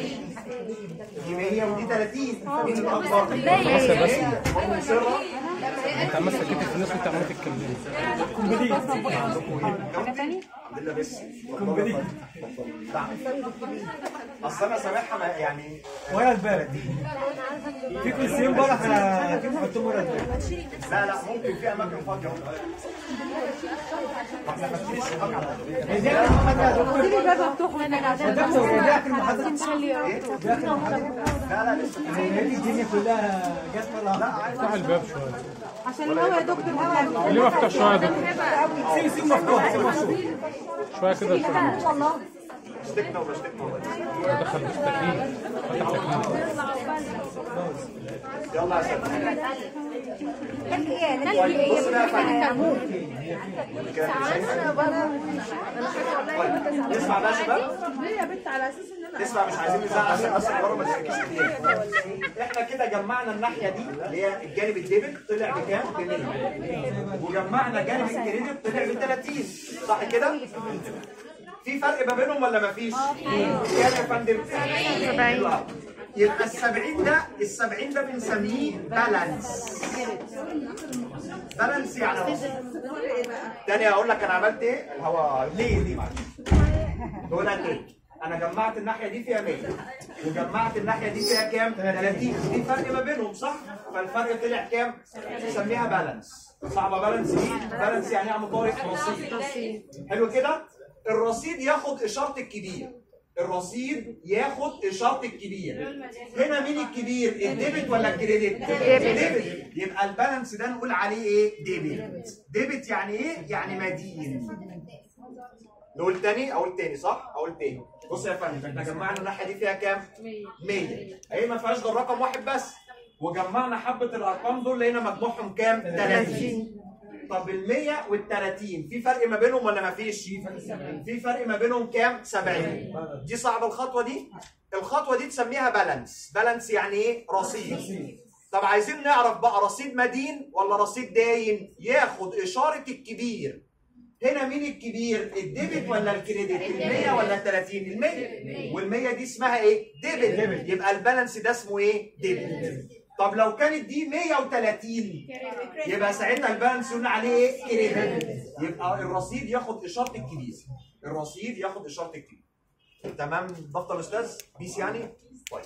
دي مية ودي تلاتين، مين الأكبر؟ مية. بس أم سرة أنت عمال سكتت في النص وأنت عمال تتكلم. كومبليت. حاجة تانية؟ الحمد لله بس. كومبليت. أصل أنا سامعها يعني ورقة بلدي. في كرسيين بره إحنا هنحطهم ورقة بلدي. لا لا ممكن في أماكن فاضية أهو. ما تفتحش الحاجة. لا لا لسه الدنيا كلها جت ولا لا؟ افتح الباب شويه عشان هو يا دكتور هو اللي مفتوح شويه يا دكتور. سيب سيب مفتوح شويه كده ان شاء الله. اشتكنا وبشتكنا والله. دخل بالتكليف يلا يا سلام. اسمع بقى يا شباب، اسمع مش عايزين نزعق عشان اصل بره ما تشكيش كتير. احنا كده جمعنا الناحيه دي اللي هي الجانب الديبت طلع بكام؟ بمية، وجمعنا جانب الكريدت طلع ب تلاتين، صح كده؟ في فرق ما بينهم ولا ما فيش؟ كام يا فندم؟ سبعين. يبقى السبعين ده السبعين ده بنسميه بالانس. بالانس يعني وزن. تاني هقول لك انا عملت ايه؟ هو ليه دي معلش. هقول لك ايه؟ انا جمعت الناحيه دي فيها مية وجمعت الناحيه دي فيها كام؟ تلاتين، في فرق ما بينهم صح؟ فالفرق طلع كام؟ نسميها بالانس. صعبه بالانس ايه؟ بالانس يعني ايه يا عم طارق؟ رصيد. حلو كده؟ الرصيد ياخد اشاره الكبير. الرصيد ياخد اشاره الكبير. هنا مين الكبير؟ الديبت ولا الكريدت؟ الديبت. يبقى البالانس ده نقول عليه ايه؟ ديبت. ديبت يعني ايه؟ يعني مدين. نقول تاني؟ اقول تاني صح؟ اقول تاني. بص يا فندم احنا جمعنا الناحيه دي فيها كام؟ مية. اهي ما فيهاش غير رقم واحد بس. وجمعنا حبه الارقام دول لقينا مجموعهم كام؟ تلاتين. طب ال مية وال تلاتين في فرق ما بينهم ولا ما فيش؟ في فرق ما بينهم كام؟ سبعين. دي صعبه الخطوه دي؟ الخطوه دي تسميها بالانس، بالانس يعني ايه؟ رصيد. طب عايزين نعرف بقى رصيد مدين ولا رصيد داين؟ ياخد اشاره الكبير. هنا مين الكبير؟ الديبت ولا الكريدت؟ ال مية ولا ال تلاتين؟ ال مية. وال مية دي اسمها ايه؟ ديبت. يبقى البالانس ده اسمه ايه؟ ديبت. طب لو كانت دي مية وتلاتين يبقى ساعتها البالانس قلنا عليه ايه؟ كريدت. يبقى الرصيد ياخد اشاره الكبير. الرصيد ياخد اشاره الكبير. تمام ضبطه يا استاذ؟ بيس يعني؟ طيب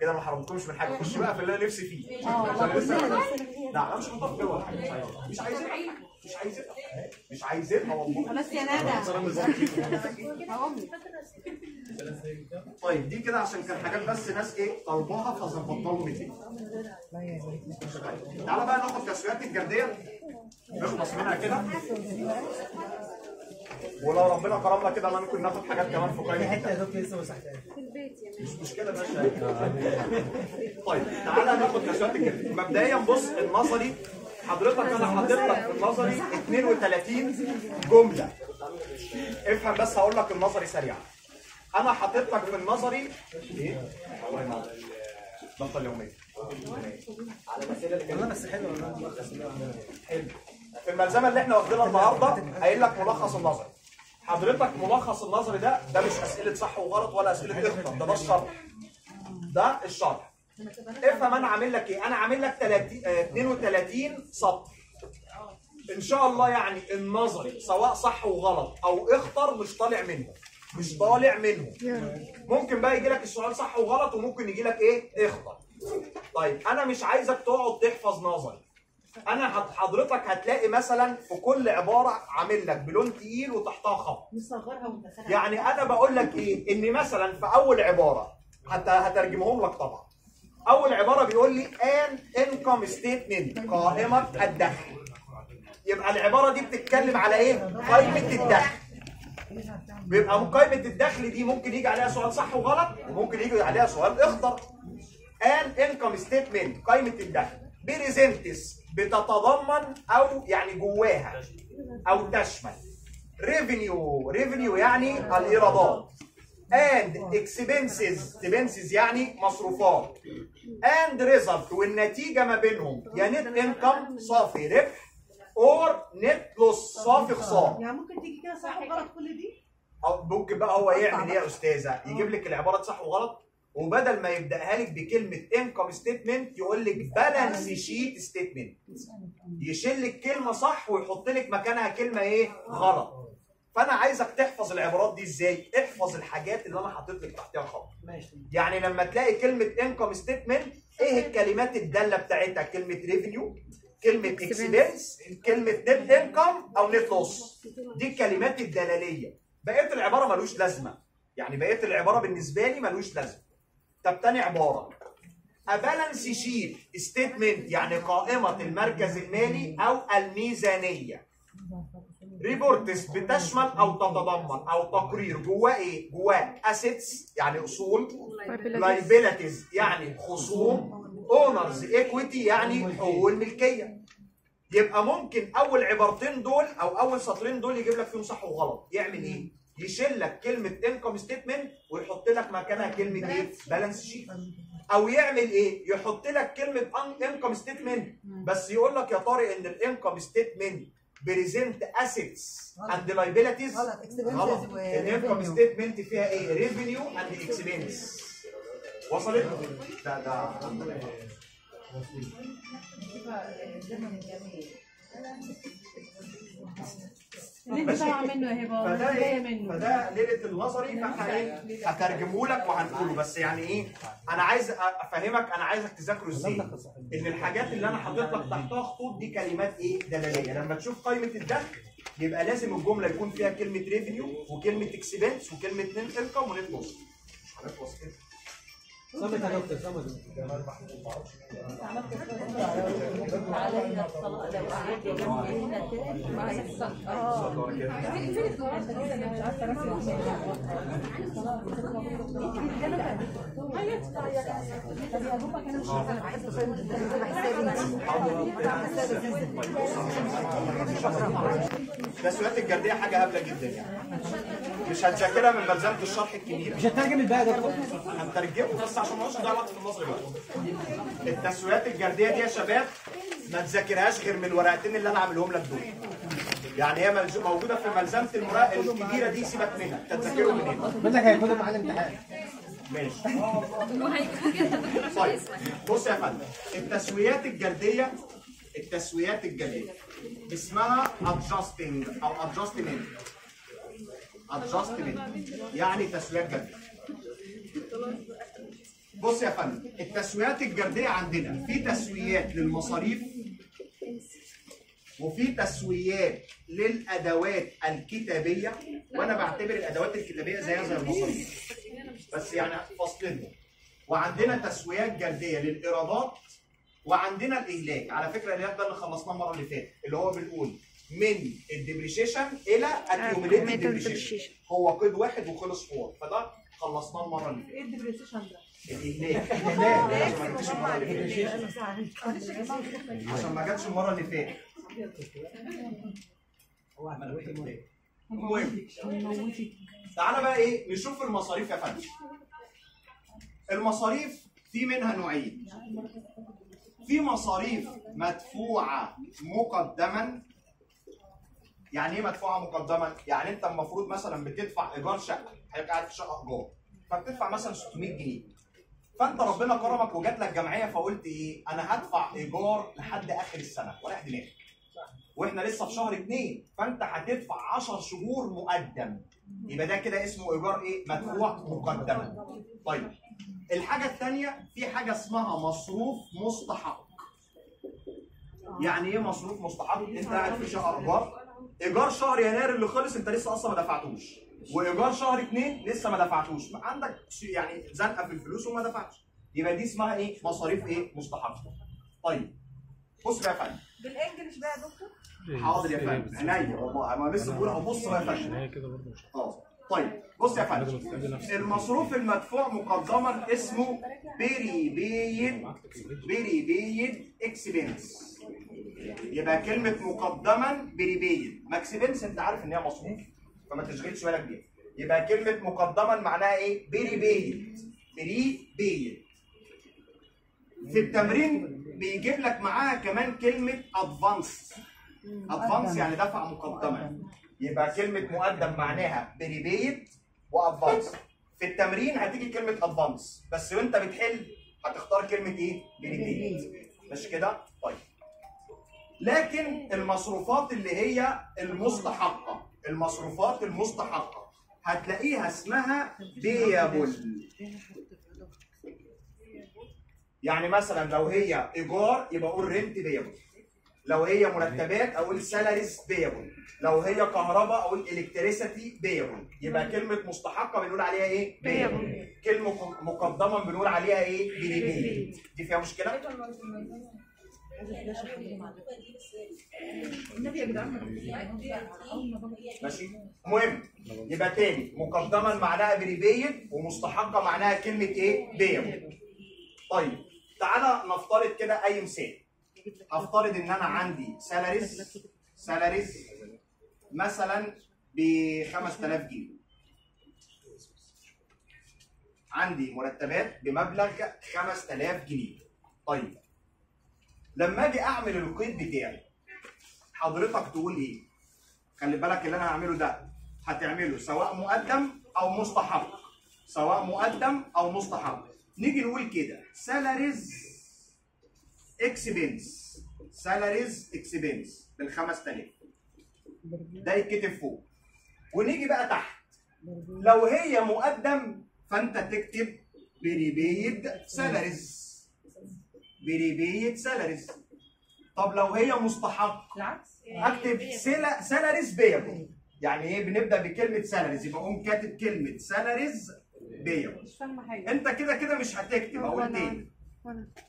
كده ما حرمتكمش من حاجه، خش بقى في اللي انا نفسي فيه. لا انا مش هحطها في ولا حاجه، مش عايزين مش عايزين مش عايزينها مش عايزينها والله. خلاص يا ندى. طيب دي كده عشان كان حاجات بس ناس ايه طلبوها فظبطنا لهم الدنيا. تعالى بقى ناخد تسويات الجرديه نخلص منها كده. ولو ربنا كرمنا كده ما ممكن ناخد حاجات كمان فوقينا. حته يا دكتور لسه مسحتها. مش مشكله ماشيه. طيب تعالى ناخد تسويات الجرديه. مبدئيا بص النظري حضرتك انا حاطط لك في النظري اثنين وثلاثين جمله. افهم بس هقول لك النظري سريعا. انا حاطط لك في النظري ايه؟ الضغط اليوميه. على الاسئله اللي كانت بس حلوه حلو. في الملزمه اللي احنا واخدينها النهارده قايل لك ملخص النظري. حضرتك ملخص النظري ده ده مش اسئله صح وغلط ولا اسئله اخطاء، ده ده الشرح. ده الشرح. افهم انا عامل لك ايه؟ انا عامل لك اثنين وثلاثين سطر. ان شاء الله يعني النظري سواء صح وغلط او اختر مش طالع منه. مش طالع منه. ممكن بقى يجي لك السؤال صح وغلط وممكن يجي لك ايه؟ اختر. طيب انا مش عايزك تقعد تحفظ نظري. انا حضرتك هتلاقي مثلا في كل عباره عامل لك بلون تقيل وتحتها خط. يعني انا بقول لك ايه؟ ان مثلا في اول عباره حتى هترجمهم لك طبعا. أول عبارة بيقول لي an income statement قائمة الدخل. يبقى العبارة دي بتتكلم على إيه؟ قائمة الدخل. بيبقى قائمة الدخل دي ممكن يجي عليها سؤال صح وغلط وممكن يجي عليها سؤال اخطر. an income statement قائمة الدخل بريزنتس بتتضمن أو يعني جواها أو تشمل revenue revenue يعني الإيرادات. and expenses expenses يعني مصروفات and result والنتيجه ما بينهم يا net income صافي ربح or net loss صافي خساره. يعني ممكن تيجي كده صح وغلط كل دي او ممكن بقى هو يعمل ايه يا استاذه؟ يجيب لك العبارات صح وغلط وبدل ما يبداها لك بكلمه income statement يقول لك balance sheet statement. يشيل لك كلمه صح ويحط لك مكانها كلمه ايه؟ غلط. فأنا عايزك تحفظ العبارات دي إزاي؟ احفظ الحاجات اللي أنا حاطط لك تحتها خط. ماشي. يعني لما تلاقي كلمة income statement إيه الكلمات الدالة بتاعتها؟ كلمة revenue، كلمة expense، كلمة net income أو net loss. دي الكلمات الدلالية. بقية العبارة ملوش لازمة. يعني بقية العبارة بالنسبة لي ملوش لازمة. طب تاني عبارة. A balance sheet statement يعني قائمة المركز المالي أو الميزانية. ريبورتس بتشمل او تتضمن او تقرير جواه ايه؟ جواه اسيتس يعني اصول، لايبيلتيز يعني خصوم، اونرز ايكويتي يعني حقوق الملكيه. يبقى ممكن اول عبارتين دول او اول سطرين دول يجيب لك فيهم صح وغلط. يعمل ايه؟ يشيل لك كلمه انكم ستيتمنت ويحط لك مكانها كلمه ايه؟ بالانس شيت. او يعمل ايه؟ يحط لك كلمه انكم ستيتمنت بس يقول لك يا طارق ان الانكم ستيتمنت بريزنت اسيتس اند لايبيلتيز غلط. الانكم ستيتمنت فيها ايه؟ ريفينيو اند اكسبنس. وصلت؟ ده ده اللي انت طالع منه يا هبه فده ايه؟ فده ليله النظري فاحنا ايه؟ هترجمه لك وهنقوله بس يعني ايه؟ انا عايز افهمك انا عايزك تذاكره ازاي؟ ان الحاجات اللي انا حاطط لك تحتها خطوط دي كلمات ايه؟ دلاليه. لما تشوف قائمه الدخل يبقى لازم الجمله يكون فيها كلمه ريفينيو وكلمه اكسبنس وكلمه نت انكم ونت لوس. خلاص وصلت كده؟ صمت يا دكتور صمت. تسويات الجرديه حاجه هبله جدا يعني مش هتذاكرها من ملزمه الشرح الكبيره. مش هترجم الباقي يا دكتور؟ هنترجمه بس عشان ما نقعدش نضيع وقت في النظر بقى. التسويات الجرديه دي يا شباب ما تذاكرهاش غير من الورقتين اللي انا عاملهم لك دول. يعني هي موجوده في ملزمه المراقبه الكبيره دي سيبك منها، انت تذاكرهم منين؟ بقول لك هياخدها معانا امتحان. ماشي. طيب بص يا فندم التسويات الجرديه التسويات الجرديه اسمها ادجستنج او ادجستمنت. ادجستمنت يعني تسويات جرديه. بص يا فندم التسويات الجرديه عندنا في تسويات للمصاريف وفي تسويات للادوات الكتابيه، وانا بعتبر الادوات الكتابيه زيها زي المصاريف بس يعني فاصلينهم. وعندنا تسويات جلديه للايرادات، وعندنا الاهلاك. على فكره الاهلاك ده اللي خلصناه المره اللي فاتت، اللي هو بنقول من الديبريشيشن الى الكيوميليتيف ديبريشيشن، هو قيد واحد وخلص فور، فده خلصناه المره اللي فاتت. ايه الديبريشيشن ده؟ الاهلاك الاهلاك ما جبتش المره اللي فاتت عشان ما جاتش المره اللي فاتت. هو المهم تعالى بقى ايه نشوف المصاريف يا فندم. المصاريف في منها نوعين، في مصاريف مدفوعه مقدما. يعني ايه مدفوعه مقدما؟ يعني انت المفروض مثلا بتدفع ايجار شقه، هيبقى قاعد في شقه ايجار، فبتدفع مثلا ستمية جنيه، فانت ربنا كرمك وجات لك جمعيه فقلت ايه؟ انا هدفع ايجار لحد اخر السنه ولا دماغي، واحنا لسه في شهر اتنين، فانت هتدفع عشر شهور مقدم، يبقى ده كده اسمه ايجار ايه؟ مدفوع مقدما. طيب الحاجه الثانيه، في حاجه اسمها مصروف مستحق. يعني ايه مصروف مستحق؟ انت قاعد في شقه ايجار، ايجار شهر يناير اللي خلص انت لسه اصلا ما دفعتوش، وايجار شهر اتنين لسه ما دفعتوش، عندك يعني زنقه في الفلوس وما دفعتش، يبقى دي اسمها ايه؟ مصاريف ايه؟ مستحقه. طيب بص بقى يا فندم بالانجلش بقى يا دكتور. حاضر يا فندم، عينيا والله، انا لسه بقول اهو. بص بقى يا فندم اه طيب بص يا فندم، المصروف المدفوع مقدما اسمه بري بيد بري بيد اكسبنس. يبقى كلمه مقدما بري بيد، ماكسبنس انت عارف ان هي مصروف فما تشغلش بالك بيها، يبقى كلمه مقدما معناها ايه؟ بري بيد بري بيد. في التمرين بيجيب لك معاها كمان كلمه ادفانس. ادفانس يعني دفع مقدما، يبقى كلمه مقدم معناها بري بيد وادفانس. في التمرين هتيجي كلمه ادفانس بس، وانت بتحل هتختار كلمه ايه؟ بري بيد، ماشي كده؟ طيب لكن المصروفات اللي هي المستحقه، المصروفات المستحقه هتلاقيها اسمها بيابل. يعني مثلا لو هي ايجار يبقى اقول رنت بيابل، لو هي مرتبات اقول سالاريز بيابل، لو هي كهرباء اقول الكتريسيتي بيابل، يبقى كلمه مستحقه بنقول عليها ايه؟ بيابل. كلمه مقدمه بنقول عليها ايه؟ بريبيد. دي فيها مشكله؟ ماشي. المهم يبقى تاني مقدما معناها بريبيد ومستحقه معناها كلمه ايه؟ بيابل. طيب تعالى نفترض كده اي مثال. افترض ان انا عندي سالاريز سالاريز مثلا ب خمسة آلاف جنيه، عندي مرتبات بمبلغ خمسة آلاف جنيه. طيب لما اجي اعمل القيد بتاعي حضرتك تقول ايه؟ خلي بالك اللي انا هعمله ده هتعمله سواء مقدم او مستحق، سواء مقدم او مستحق. نيجي نقول كده سالاريز اكسبنس، سالاريز اكسبنس بال خمسة آلاف، ده يتكتب فوق. ونيجي بقى تحت، لو هي مقدم فانت تكتب بريبيد سالاريز، بريبيد سالاريز. طب لو هي مستحق اكتب سالاريز بيابل. يعني ايه؟ بنبدا بكلمه سالاريز، يبقى اقوم كاتب كلمه سالاريز بيابل. انت كده كده مش هتكتب، اقول تاني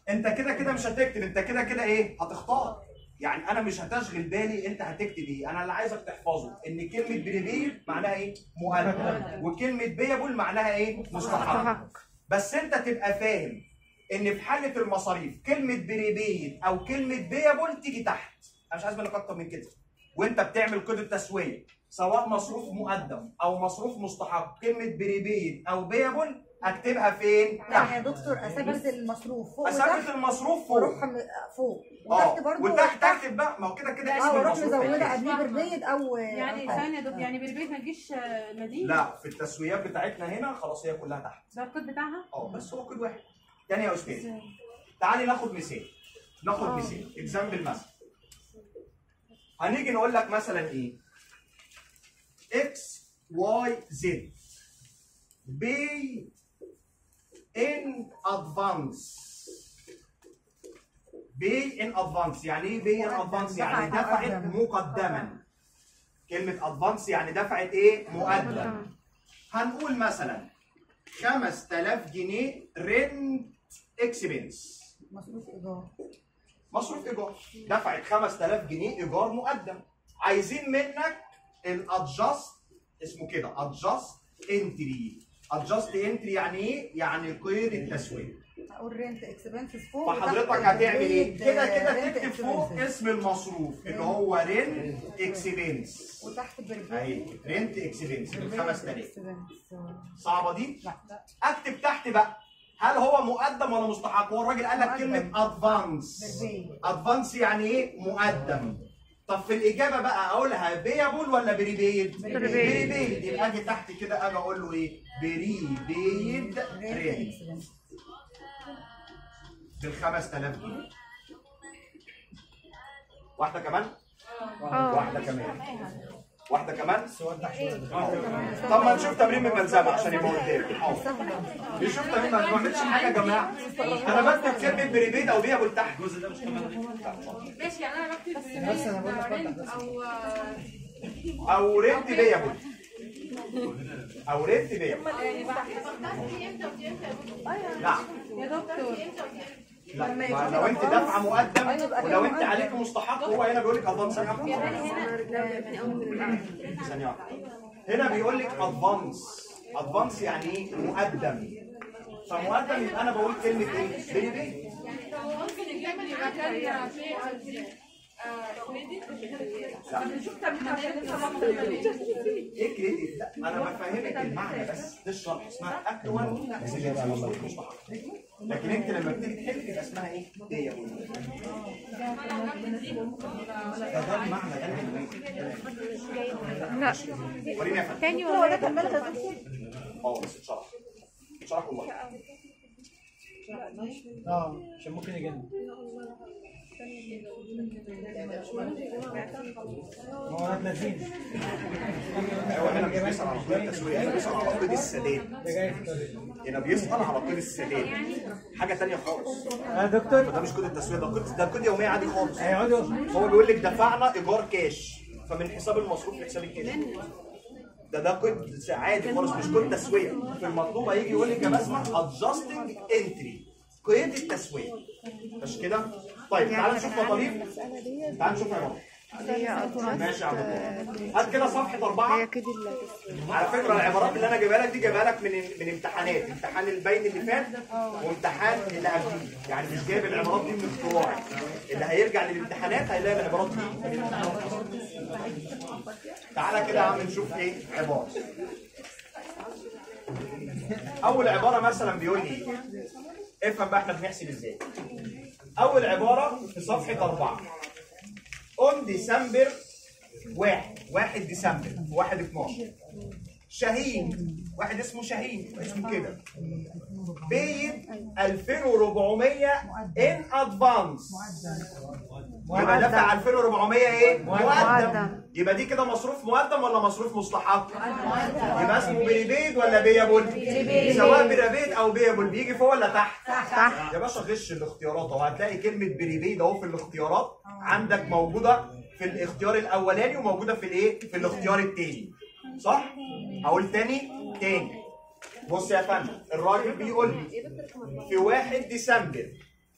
انت كده كده مش هتكتب، انت كده كده ايه؟ هتختار. يعني انا مش هتشغل بالي انت هتكتب ايه، انا اللي عايزك تحفظه ان كلمه بريبيد معناها ايه؟ مقدم، وكلمه بيابل معناها ايه؟ مستحق. بس انت تبقى فاهم ان في حاله المصاريف كلمه بريبيد او كلمه بيابل تيجي تحت، انا مش عايز منك اكتر من كده. وانت بتعمل قيد التسويه سواء مصروف مقدم او مصروف مستحق، كلمه بريبيد او بيابل اكتبها فين؟ تحت. يا دكتور اثبت المصروف فوق، اثبت المصروف فوق واروح فوق وتحت برضه، وتحت اكتب بقى. ما هو كده كده اسم المصروف اه مزوده قبل بربيد او يعني ثانيه يا دكتور، يعني بربيد ما تجيش مدينه. لا في التسويات بتاعتنا هنا خلاص هي كلها تحت، ده الكود بتاعها اه بس هو كود واحد. تاني يا استاذ تعالي ناخد مثال، ناخد أوه. مثال اكزامبل مثلا. هنيجي نقول لك مثلا ايه؟ اكس واي زد بي ان ادفانس، باي ان ادفانس. يعني ايه باي ان ادفانس؟ يعني دفعت مقدما. كلمه ادفانس يعني دفعت ايه؟ مقدما. هنقول مثلا خمسة آلاف جنيه رنت اكسبنس، مصروف ايجار. مصروف ايجار، دفعت خمسة آلاف جنيه ايجار مقدم. عايزين منك الادجاست، اسمه كده ادجاست انتري. ادجاست انتري يعني ايه؟ يعني قيد التسويه. هقول رنت اكسبنسز فوق، فحضرتك هتعمل ايه؟ كده كده تكتب فوق اسم المصروف اللي هو رنت اكسبنس، وتحت برجول اهي رنت اكسبنس ب خمسة آلاف. صعبه دي؟ لا. اكتب تحت بقى هل هو مقدم ولا مستحق؟ هو الراجل قال لك كلمه ادفانس. ادفانس يعني ايه؟ مقدم. طب في الاجابه بقى اقولها بيابول ولا بريبيد؟ بريبيد. يبقى اجي تحت كده اجي اقول له ايه؟ بريبيد رينت بال خمسة آلاف جنيه. واحده كمان؟ واحده كمان. واحده كمان؟ طب ما نشوف تمرين من الملزمه عشان يبقى قدامي. نشوف تمرين ما نعملش حاجه يا جماعه. انا بكتب كلمه بريبيد او بيابول تحت. الجزء ده مش ماشي، يعني انا بكتب بريبيد او او رنت بيابول. او رنت بيابول. لا يا دكتور، لا لو انت دافعه مقدم ولو انت عليك مستحق. هو هنا بيقول لك ادفانس. ثانيه هنا بيقول لك ادفانس. ادفانس يعني ايه؟ مقدم. فمقدم يبقى انا بقول كلمه ايه؟ بيني بيني يعني هو ممكن الكلمه اللي مكانها شيء ايه كريدت؟ لا انا بفهمك المعنى بس، ده الشرح. اسمها اكوان مستحق، لكن انت لما بتيجي تحل يبقى اسمها ايه؟ ايه يا ابويا؟ ده ده المعنى ده. لا وريني يا فندم تاني. هو ده كملت يا دكتور؟ اه بس اتشرح اتشرح والله. اه عشان ممكن يجنن. هو انا ثلاثين. هو هنا مش بيسأل على قيد التسوية، هنا بيسأل على قيد السداد. هنا بيسأل على قيد السداد، حاجة ثانية خالص. يا دكتور ده مش قيد التسوية، ده قيد ده قيد يومية عادي خالص. هو بيقول لك دفعنا إيجار كاش، فمن حساب المصروف لحساب الكاش. ده ده قيد عادي خالص، مش قيد تسوية. في المطلوب هيجي يقول لك يا بسمة adjusting entry، قيد التسوية. مش كده؟ طيب تعالوا نشوف مطالب. تعالوا نشوف يا ماما. ماشي يا عبد الله، هات كده صفحة أربعة. هي كده على فكرة العبارات اللي أنا جايبها لك دي جايبها لك من من امتحانات، امتحان البين اللي فات وامتحان اللي قبليه، يعني مش جايب العبارات دي من اختراعي. اللي هيرجع للامتحانات هيلاقي العبارات دي. تعالى كده يا عم نشوف إيه عبارة. أول عبارة مثلا بيقول لي إيه؟ افهم بقى إحنا بنحسب إزاي. أول عبارة في صفحة أربعة. On December واحد، واحد ديسمبر، واحد اتناشر. شاهين، واحد اسمه شاهين، اسمه كده. بيد ألفين وأربعمية إن أدفانس. يبقى دفع ألفين وأربعمية إيه؟ مقدم. يبقى دي كده مصروف مقدم ولا مصروف مستحق؟ يبقى اسمه بريبيد ولا بيابول؟ سواء بريبيد أو بيابول بيجي فوق ولا تحت؟ تحت. يا باشا غش الاختيارات، وهتلاقي كلمة بريبيد أهو في الاختيارات عندك، موجودة في الاختيار الأولاني وموجودة في الإيه؟ في الاختيار التاني. صح؟ أقول تاني؟ تاني. بص يا فندم، الراجل بيقول لي في واحد ديسمبر،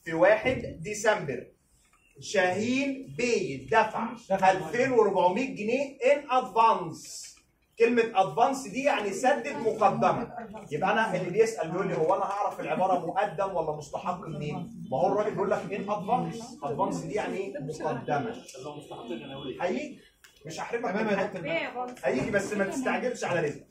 في واحد ديسمبر شاهين بيت دفع ألفين وأربعمية جنيه ان ادفانس. كلمه ادفانس دي يعني سدد مقدمه. يبقى انا اللي بيسال بيقول لي هو انا هعرف العباره مقدم ولا مستحق منين؟ ما هو الراجل بيقول لك ان ادفانس. ادفانس دي يعني ايه؟ مقدمه. هيجي مش هحرمك من هيجي، بس ما تستعجلش على رزقك.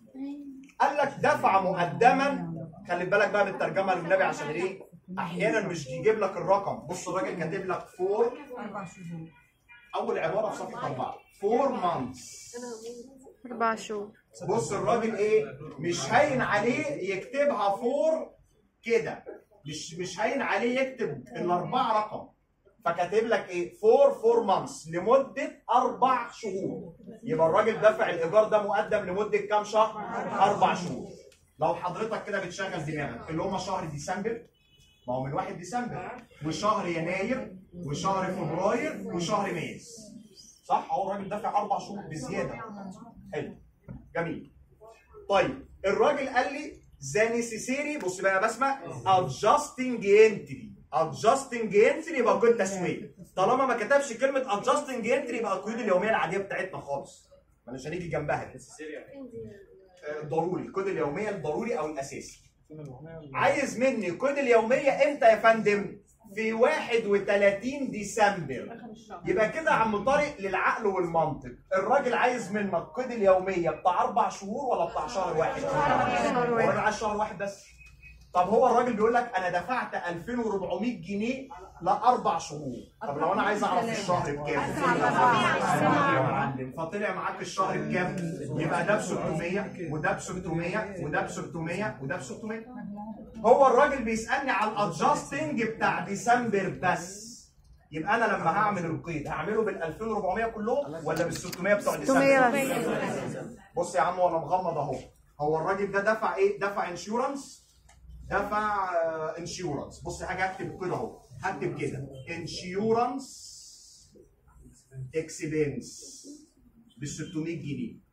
قال لك دفع مقدما. خلي بالك بقى من الترجمه للنبي، عشان ايه؟ احيانا مش بيجيب لك الرقم. بص الراجل كاتب لك فور، اربع شهور. اول عباره في صفحه اربعه، فور مانثس، اربع شهور. بص الراجل ايه؟ مش هين عليه يكتبها فور كده، مش مش هين عليه يكتب الاربعه رقم، فكاتب لك ايه؟ فور فور مانثس، لمده اربع شهور. يبقى الراجل دفع الايجار ده مقدم لمده كام شهر؟ اربع شهور. لو حضرتك كده بتشغل دماغك اللي هم شهر ديسمبر ما هو من واحد ديسمبر وشهر يناير وشهر فبراير وشهر مارس. صح؟ هو الراجل دافع اربع شهور بزياده. حلو. جميل. طيب الراجل قال لي ذا نيسيسيري، بص بقى يا بسمه، ادجستنج انتري. ادجستنج انتري يبقى قيود تسويق. طالما ما كتبش كلمه ادجستنج انتري يبقى القيود اليوميه العاديه بتاعتنا خالص. مالناش هنيجي جنبها. ضروري، القيود اليوميه الضروري او الاساسي. عايز مني القيود اليوميه امتى يا فندم؟ في واحد وتلاتين ديسمبر. يبقى كده يا عم طارق للعقل والمنطق، الراجل عايز منك القيود اليوميه بتاع اربع شهور ولا بتاع شهر واحد؟ هو الراجل عايز شهر واحد بس. طب هو الراجل بيقول لك انا دفعت ألفين وأربعمية جنيه لاربع شهور، طب لو انا عايز اعرف الشهر بكام؟ فطلع معاك الشهر بكام؟ يبقى ده ب ستمية وده ب ستمية وده ب ستمية وده ب ستمية. هو الراجل بيسالني على الادجستنج بتاع ديسمبر بس. يبقى انا لما هعمل القيد هعمله بال ألفين وأربعمية كلهم ولا بال ستمية بتوع ديسمبر؟ بص يا عم وانا مغمض اهو، هو الراجل ده دفع ايه؟ دفع انشورنس، دفع انشورنس. بص حاجه هكتب كده اهو، هكتب كده انشورنس اكسبنس ب ستمية جنيه.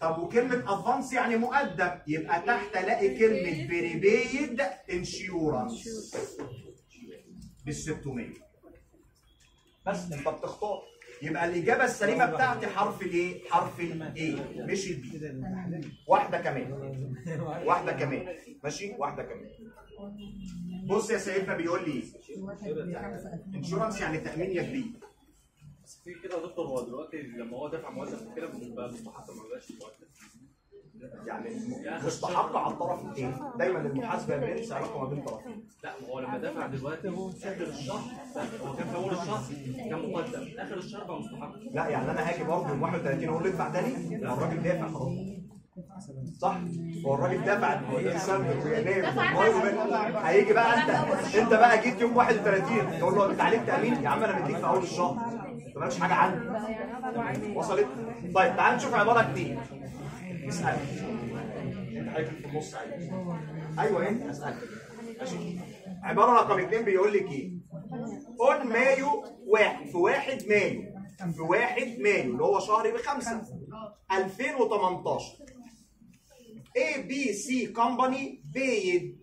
طب وكلمه ادفانس يعني مقدم، يبقى تحت الاقي كلمه بريبيد انشورنس ب ستمية. بس انت بتختار. يبقى الاجابه السليمه بتاعتي حرف الايه؟ حرف الايه مش البي. واحده كمان واحده كمان ماشي، واحده كمان. بص يا سيدنا بيقول لي انشورنس يعني تامين يا كبير. بس في كده يا دكتور، هو دلوقتي لما هو دافع موظف كده بيبقى مستحقه ما بيبقاش يعني مستحق على الطرف الثاني، دايما المحاسبه بينسى علاقه ما بين الطرفين. لا ما هو لما دفع دلوقتي اخر الشهر، هو كان في اول الشهر كان مقدم، اخر الشهر بقى مستحق. لا يعني انا هاجي برضه يوم واحد وتلاتين اقول له ادفع تاني؟ لا الراجل دافع خلاص. صح؟ هو الراجل دفع ديسمبر ويناير وفبراير، هيجي بقى انت انت بقى جيت يوم واحد وتلاتين تقول له انت عليك تامين؟ يا عم انا مديك في اول الشهر، ما تعملش حاجه عندي. وصلت؟ طيب تعال نشوف عباره اتنين. اسألك انت حاجة في النص عادي. ايوه انت اسألك ماشي. عبارة رقم اتنين بيقول لك ايه؟ اون مايو واحد في واحد مايو في واحد مايو اللي هو شهري بخمسة ألفين وتمنتاشر اي بي سي كومباني بيد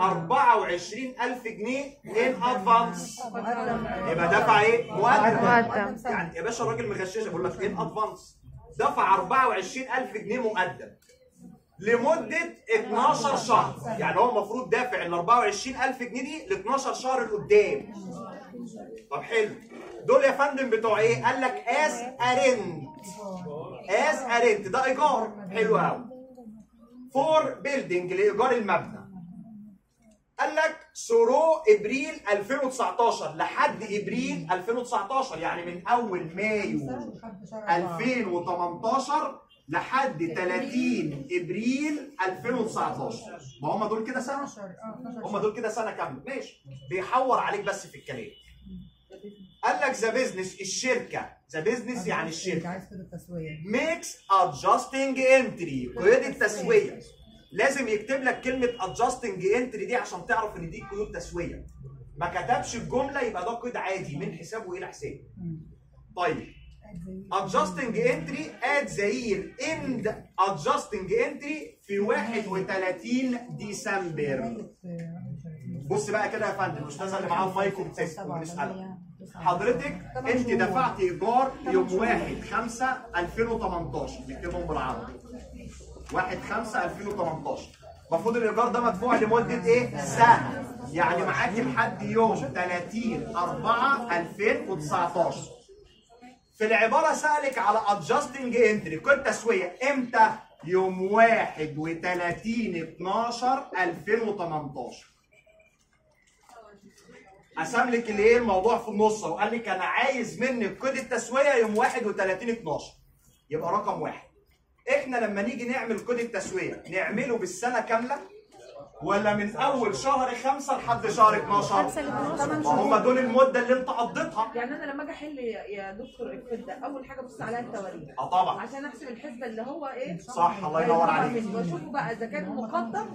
أربعة وعشرين ألف جنيه ان ادفانس. يبقى دفع ايه؟ مقدم. يعني يا باشا الراجل مغششك بيقول لك ان ادفانس، دفع أربعة وعشرين ألف جنيه مقدم لمده اتناشر شهر. يعني هو المفروض دافع ال أربعة وعشرين ألف جنيه دي ل اتناشر شهر لقدام. طب حلو، دول يا فندم بتوع ايه؟ قال لك از ارنت. از ارنت ده ايجار. حلو قوي. فور بيلدينج لايجار المبنى. قال لك ثرو ابريل ألفين وتسعتاشر لحد ابريل ألفين وتسعتاشر، يعني من اول مايو ألفين وتمنتاشر لحد تلاتين ابريل ألفين وتسعتاشر. ما هم دول كده سنه، هم دول كده سنه كامله ماشي. بيحور عليك بس في الكلام. قال لك ذا بيزنس الشركه، ذا بيزنس يعني الشركه ميكس ادجستنج انتري، قيود التسويه. لازم يكتب لك كلمه ادجستنج انتري دي عشان تعرف ان دي قيود تسويه. ما كتبش الجمله يبقى ده قيد عادي من حسابه الى حساب. طيب adjusting entry at the year end adjusting entry في واحد وتلاتين ديسمبر. بص بقى كده يا فندم، الاستاذه اللي معاها المايك وبتسال وبنسالها حضرتك انت دفعت ايجار يوم واحد خمسة ألفين وتمنتاشر، نكتبهم بالعربي واحد خمسة ألفين وتمنتاشر. المفروض الايجار ده مدفوع لمده ايه؟ سنه. يعني معاكي لحد يوم تلاتين أربعة ألفين وتسعتاشر. في العبارة سألك على adjusting entry قيد تسوية امتى؟ يوم واحد وتلاتين اتناشر ألفين وتمنتاشر. قسم لك الايه الموضوع في النص، وقال لك انا عايز منك قيد التسوية يوم واحد وتلاتين اتناشر. يبقى رقم واحد، احنا لما نيجي نعمل قيد التسوية نعمله بالسنة كاملة ولا من اول شهر خمسة لحد شهر اتناشر؟ ما هم دول المده اللي انت قضيتها. يعني انا لما اجي احل يا دكتور الكود ده اول حاجه ببص عليها التواريخ. اه طبعا. عشان احسب الحسبه اللي هو ايه؟ صح الله ينور عليك. واشوف بقى اذا كان مقدم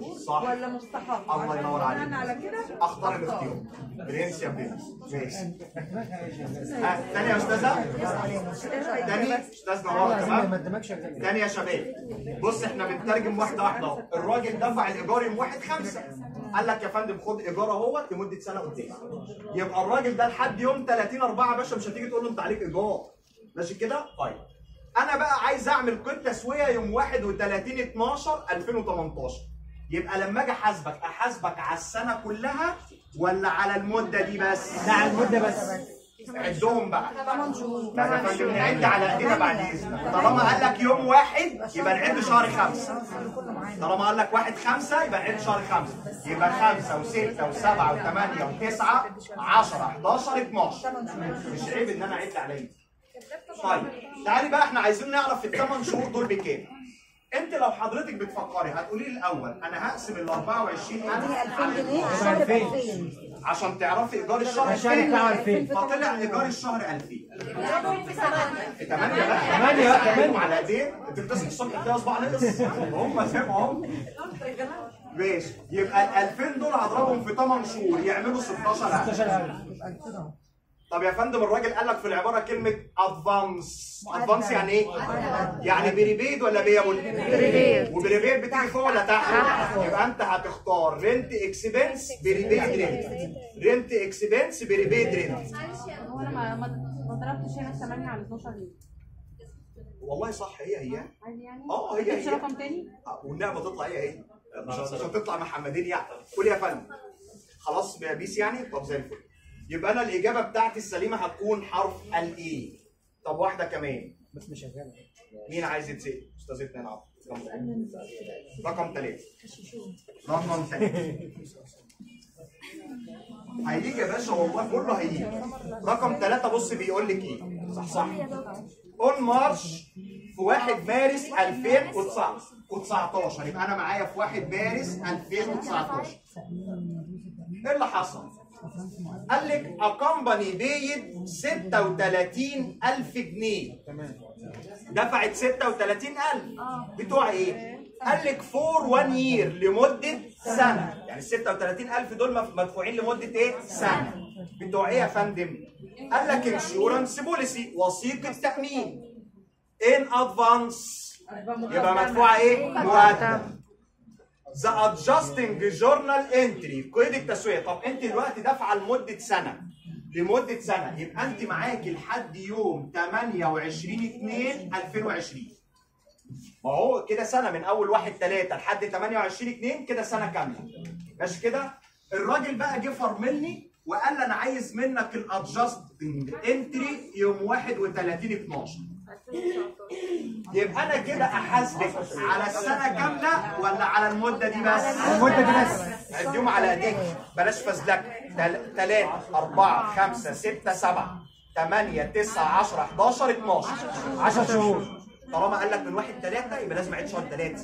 ولا مستحق. الله ينور عليك. انا على كده اختار الاختيار. برنس يا برنس. ماشي. ثانيه يا استاذه؟ ثاني استاذ نوران تمام؟ ثانيه يا شباب. بص احنا بنترجم واحده واحده. الراجل دفع الايجار يوم واحد خمسة، قال لك يا فندم خد ايجار اهوت لمده سنه قدام. يبقى الراجل ده لحد يوم تلاتين اربعة يا باشا مش هتيجي تقول له انت عليك ايجار. ماشي كده؟ طيب. انا بقى عايز اعمل قيد تسويه يوم واحد وتلاتين اتناشر الفين وتمنتاشر. يبقى لما اجي احاسبك احاسبك على السنه كلها ولا على المده دي بس؟ لا على المده بس. عدهم بقى. ثمان شهور. نعد على ايدينا بعد اذنك. طالما قال لك يوم واحد يبقى نعد شهر خمسة. طالما قال لك واحد خمسة يبقى نعد شهر خمسة. يبقى خمسة وستة وسبعة وثمانية وتسعة عشرة حداشر اتناشر. مش عيب ان انا اعد عليك. طيب تعالي بقى احنا عايزين نعرف الثمان شهور دول بكام؟ انت لو حضرتك بتفكري هتقولي لي الاول انا هقسم ال اربعة وعشرين الف على الفين عشان تعرفي ايجار الشهر الفين، فطلع ايجار الشهر الفين. في تمانية بقى تمانية بقى كمان على ايدين بتصحي الصبح تلاقي صباع نقص هم سامعهم. ماشي يبقى ال الفين دول هضربهم في تمن شهور يعملوا ستاشر الف. طب يا فندم الراجل قال لك في العباره كلمه ادفانس، ادفانس يعني ايه؟ يعني بريبيد ولا بيابل؟ بريبيد. وبريبيد بتيجي فوق ولا تحت؟ يبقى انت هتختار رنت اكسبنس بريبيد رنت. رنت اكسبنس بريبيد رنت. معلش هو انا ما ضربتش هنا تمانية على اتناشر ليه؟ والله صح هي هي. اه هي هي. مش رقم تاني؟ والنعمه تطلع هي هي. مش هتطلع محمدين يعني. قول يا فندم. خلاص يا بيس يعني؟ طب زي الفل. يبقى انا الاجابه بتاعتي السليمه هتكون حرف الاي. طب واحده كمان بس مش شغاله. مين عايز يتسال؟ استاذتنا نعم رقم ثلاثة. رقم ثلاثة هيجي يا باشا والله كله هيجي. رقم ثلاثة بص بيقول لك ايه؟ صح صح اون مارش في واحد مارس الفين وتسعتاشر. يبقى انا معايا في واحد مارس الفين وتسعتاشر ايه اللي حصل؟ قال لك اكمباني بيد ستة وتلاتين الف جنيه. دفعت ستة وتلاتين الف بتوع ايه؟ قال لك فور وان يير لمده سنه. يعني ال ستة وتلاتين الف دول مدفوعين لمده ايه؟ سنه. بتوع ايه يا فندم؟ قال لك انشورنس بوليسي وثيقه تامين ان ادفانس يبقى مدفوعه ايه؟ مقدم. ذا ادجستنج جورنال انتري قيد التسويه. طب انت دلوقتي دافعه لمده سنه لمده سنه يبقى انت معاكي لحد يوم تمانية وعشرين اتنين الفين وعشرين. ما هو كده سنه من اول واحد تلاتة لحد تمانية وعشرين اتنين كده سنه كامله. ماشي كده؟ الراجل بقى جه فرملني وقال لي انا عايز منك الادجستنج انتري يوم واحد وتلاتين اتناشر. يبقى انا كده احاسبك على السنه كامله ولا على المده دي بس؟ المده دي بس. عديهم على ايديك بلاش فزلك. تلاتة اربعة خمسة ستة سبعة تمانية تسعة عشرة حداشر اتناشر. عشرة شهور. طالما قال لك من واحد تلاتة يبقى لازم اعيد شهر تلاتة.